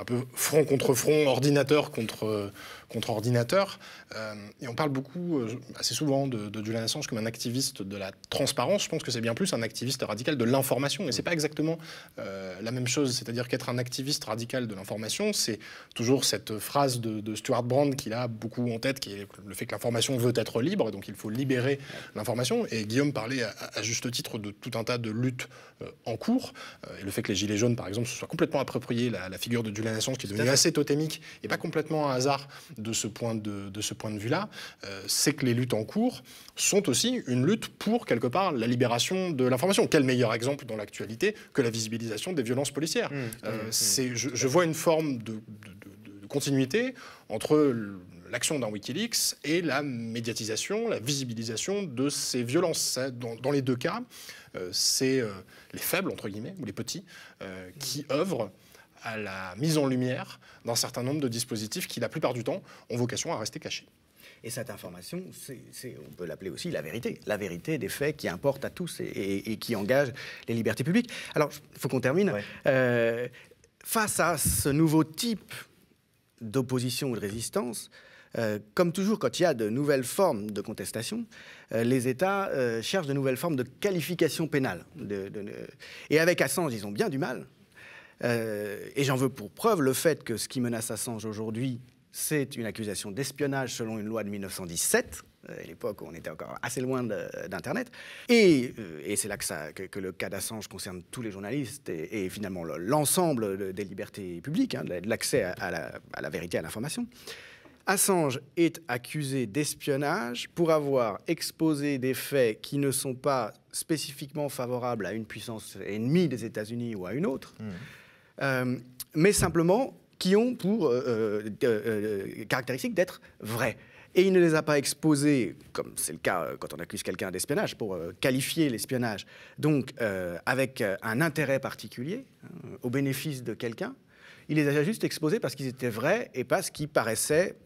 un peu front contre front, ordinateur contre, contre ordinateur. Euh, et on parle beaucoup, assez souvent, de, de Julian Assange comme un activiste de la transparence. Je pense que c'est bien plus un activiste radical de l'information. Et c'est pas exactement euh, la même chose. C'est-à-dire qu'être un activiste radical de l'information, c'est toujours cette phrase de, de Stuart Brand qu'il a beaucoup en tête, qui est le fait que l'information veut être libre, donc il faut libérer l'information. Et Guillaume parlait à, à juste titre de tout un tas de luttes euh, en cours. Euh, et le fait que les Gilets jaunes, par exemple, se soient complètement appropriés la, la figure de Julian Assange, qui est devenu assez totémique et pas complètement un hasard de ce point de, de ce point de vue-là, euh, c'est que les luttes en cours sont aussi une lutte pour, quelque part, la libération de l'information. Quel meilleur exemple dans l'actualité que la visibilisation des violences policières. Mmh, euh, mmh, c'est, je, je vois une forme de, de, de, de continuité entre l'action d'un Wikileaks et la médiatisation, la visibilisation de ces violences. Dans, dans les deux cas, euh, c'est euh, les faibles, entre guillemets, ou les petits, euh, qui œuvrent à la mise en lumière d'un certain nombre de dispositifs qui, la plupart du temps, ont vocation à rester cachés. Et cette information, c'est, c'est, on peut l'appeler aussi la vérité, la vérité des faits qui importe à tous et, et, et qui engage les libertés publiques. Alors, il faut qu'on termine. Ouais. Euh, face à ce nouveau type d'opposition ou de résistance, Euh, comme toujours, quand il y a de nouvelles formes de contestation, euh, les États euh, cherchent de nouvelles formes de qualification pénale. De, de, de... Et avec Assange, ils ont bien du mal. Euh, et j'en veux pour preuve le fait que ce qui menace Assange aujourd'hui, c'est une accusation d'espionnage selon une loi de mille neuf cent dix-sept, euh, à l'époque où on était encore assez loin d'Internet. Et, euh, et c'est là que, ça, que, que le cas d'Assange concerne tous les journalistes et, et finalement l'ensemble des libertés publiques, hein, de l'accès à, à, à la vérité, à l'information. Assange est accusé d'espionnage pour avoir exposé des faits qui ne sont pas spécifiquement favorables à une puissance ennemie des États-Unis ou à une autre, mmh. euh, mais simplement qui ont pour euh, euh, euh, caractéristique d'être vrais. Et il ne les a pas exposés, comme c'est le cas quand on accuse quelqu'un d'espionnage, pour euh, qualifier l'espionnage, donc euh, avec un intérêt particulier, hein, au bénéfice de quelqu'un. Il les a juste exposés parce qu'ils étaient vrais et parce qu'ils paraissaient,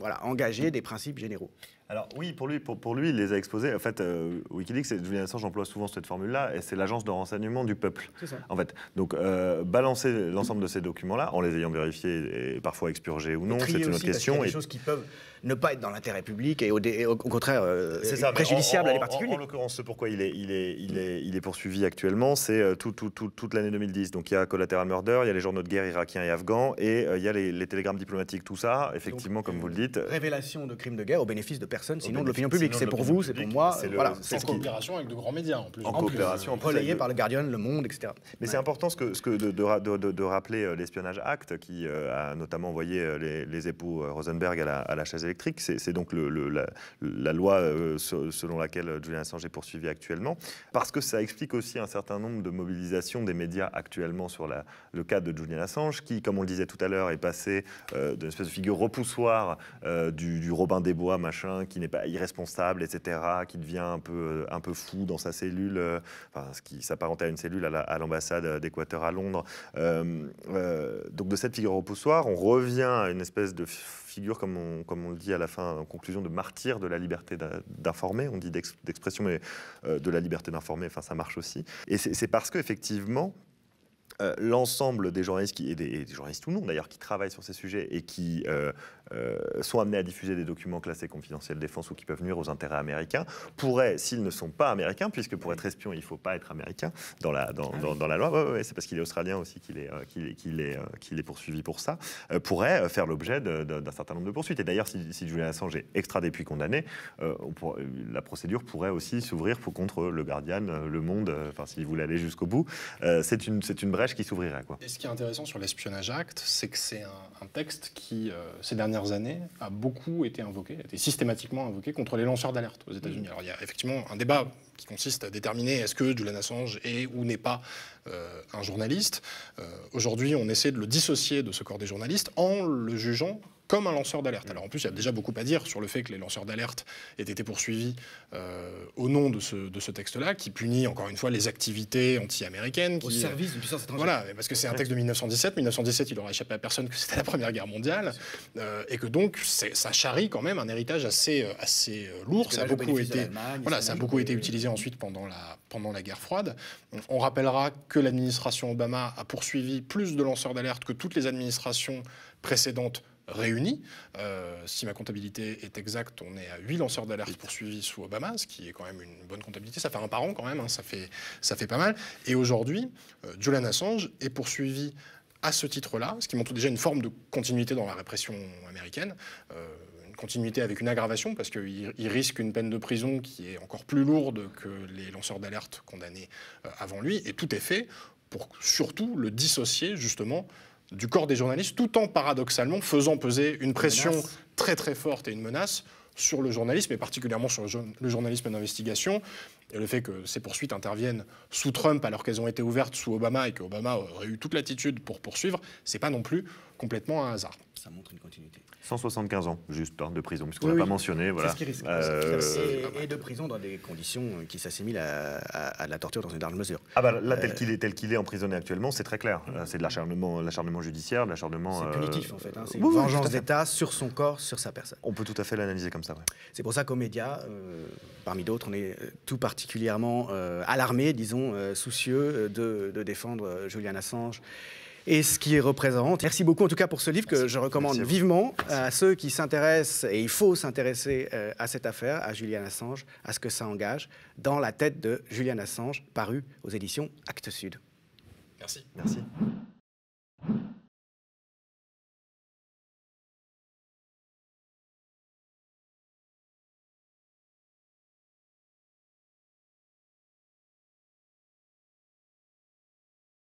voilà, engager des principes généraux. Alors oui, pour lui, pour, pour lui, il les a exposés. En fait, euh, Wikileaks, Julian Assange emploie souvent cette formule-là, et c'est l'agence de renseignement du peuple. C'est ça. En fait, donc euh, balancer l'ensemble de ces documents-là, en les ayant vérifiés et parfois expurgés ou non, c'est une autre question. Il y a des choses qui peuvent ne pas être dans l'intérêt public et au, et au, au contraire euh, ça, préjudiciable en, en, à des particuliers. En, en, en l'occurrence, ce pourquoi il est, il est, il est, il est poursuivi actuellement, c'est tout, tout, tout, toute l'année deux mille dix. Donc il y a Collateral Murder, il y a les journaux de guerre irakiens et afghans, et euh, il y a les, les télégrammes diplomatiques, tout ça, effectivement, donc, comme vous le dites. Révélation de crimes de guerre au bénéfice de personnes personne, sinon de l'opinion publique. C'est pour vous, c'est pour moi. Voilà. C'est en coopération avec de grands médias en plus. En coopération. Relayé par le Guardian, le Monde, et cetera. Mais c'est important ce que de rappeler l'espionnage Act qui a notamment envoyé les époux Rosenberg à la chaise électrique. C'est donc la loi selon laquelle Julian Assange est poursuivi actuellement, parce que ça explique aussi un certain nombre de mobilisations des médias actuellement sur la, le cas de Julian Assange, qui, comme on le disait tout à l'heure, est passé euh, d'une espèce de figure repoussoire euh, du, du Robin des Bois, machin, qui n'est pas irresponsable, et cetera, qui devient un peu, un peu fou dans sa cellule, euh, enfin, ce qui s'apparentait à une cellule à l'ambassade d'Équateur à Londres. Euh, euh, donc de cette figure repoussoire, on revient à une espèce de figure, comme on, comme on le dit à la fin, en conclusion, de martyr de la liberté d'informer. On dit d'expression, mais euh, de la liberté d'informer, enfin, ça marche aussi. Et c'est parce qu'effectivement, euh, l'ensemble des journalistes, qui, et, des, et des journalistes ou non d'ailleurs, qui travaillent sur ces sujets et qui euh, euh, sont amenés à diffuser des documents classés confidentiels défense ou qui peuvent nuire aux intérêts américains, pourraient, s'ils ne sont pas américains, puisque pour être espion, il ne faut pas être américain dans la, dans, ah, dans, dans la loi, ouais, ouais, ouais, c'est parce qu'il est australien aussi qu'il est, euh, qu'il est, qu'il est, euh, qu'il est poursuivi pour ça, euh, pourraient faire l'objet d'un certain nombre de poursuites. Et d'ailleurs, si, si Julian Assange est extradé puis condamné, euh, pour, la procédure pourrait aussi s'ouvrir pour, contre le Guardian, le Monde, enfin, euh, s'il voulait aller jusqu'au bout. Euh, c'est une, c'est une brèche qui s'ouvrirait. Et ce qui est intéressant sur l'espionnage Act, c'est que c'est un, un texte qui, euh, ces dernières années, a beaucoup été invoqué, a été systématiquement invoqué contre les lanceurs d'alerte aux États-Unis. Alors il y a effectivement un débat qui consiste à déterminer est-ce que Julian Assange est ou n'est pas euh, un journaliste. Euh, Aujourd'hui, on essaie de le dissocier de ce corps des journalistes en le jugeant comme un lanceur d'alerte. Alors en plus, il y a déjà beaucoup à dire sur le fait que les lanceurs d'alerte aient été poursuivis euh, au nom de ce, de ce texte-là, qui punit encore une fois les activités anti-américaines. Au service d'une puissance étrangère. Voilà, parce que c'est un texte de mille neuf cent dix-sept. mille neuf cent dix-sept, il n'aura échappé à personne que c'était la Première Guerre mondiale, euh, et que donc ça charrie quand même un héritage assez, assez lourd. Ça a beaucoup été, voilà, ça a beaucoup été utilisé ensuite pendant la, pendant la guerre froide. On, on rappellera que l'administration Obama a poursuivi plus de lanceurs d'alerte que toutes les administrations précédentes réunis. Euh, si ma comptabilité est exacte, on est à huit lanceurs d'alerte poursuivis sous Obama, ce qui est quand même une bonne comptabilité. Ça fait un par an quand même, hein, ça fait, ça fait pas mal. Et aujourd'hui, euh, Julian Assange est poursuivi à ce titre-là, ce qui montre déjà une forme de continuité dans la répression américaine. Euh, continuité avec une aggravation, parce qu'il risque une peine de prison qui est encore plus lourde que les lanceurs d'alerte condamnés euh, avant lui. Et tout est fait pour surtout le dissocier, justement, du corps des journalistes, tout en paradoxalement faisant peser une pression très très forte et une menace sur le journalisme, et particulièrement sur le journalisme d'investigation. Et le fait que ces poursuites interviennent sous Trump alors qu'elles ont été ouvertes sous Obama et que Obama aurait eu toute l'attitude pour poursuivre, c'est pas non plus complètement un hasard. Ça montre une continuité. cent soixante-quinze ans, juste, de prison, puisqu'on ne oui, l'a oui. pas mentionné. Voilà. C'est ce qui risque. Euh, et, et de prison dans des conditions qui s'assimilent à, à, à la torture dans une large mesure. Ah bah là, tel euh, qu'il est, tel qu'il est emprisonné actuellement, c'est très clair. Mmh. C'est de l'acharnement, l'acharnement judiciaire, de l'acharnement... C'est punitif, euh, en fait. Hein. C'est une oui, vengeance d'État sur son corps, sur sa personne. On peut tout à fait l'analyser comme ça, ouais. C'est pour ça qu'aux médias, euh, parmi d'autres, on est tout particulièrement euh, alarmés, disons, euh, soucieux de, de défendre Julian Assange et ce qui représente. Merci beaucoup en tout cas pour ce livre que Merci. je recommande Merci. vivement à ceux qui s'intéressent, et il faut s'intéresser à cette affaire, à Julian Assange, à ce que ça engage, dans la tête de Julian Assange, paru aux éditions Actes Sud. Merci. Merci.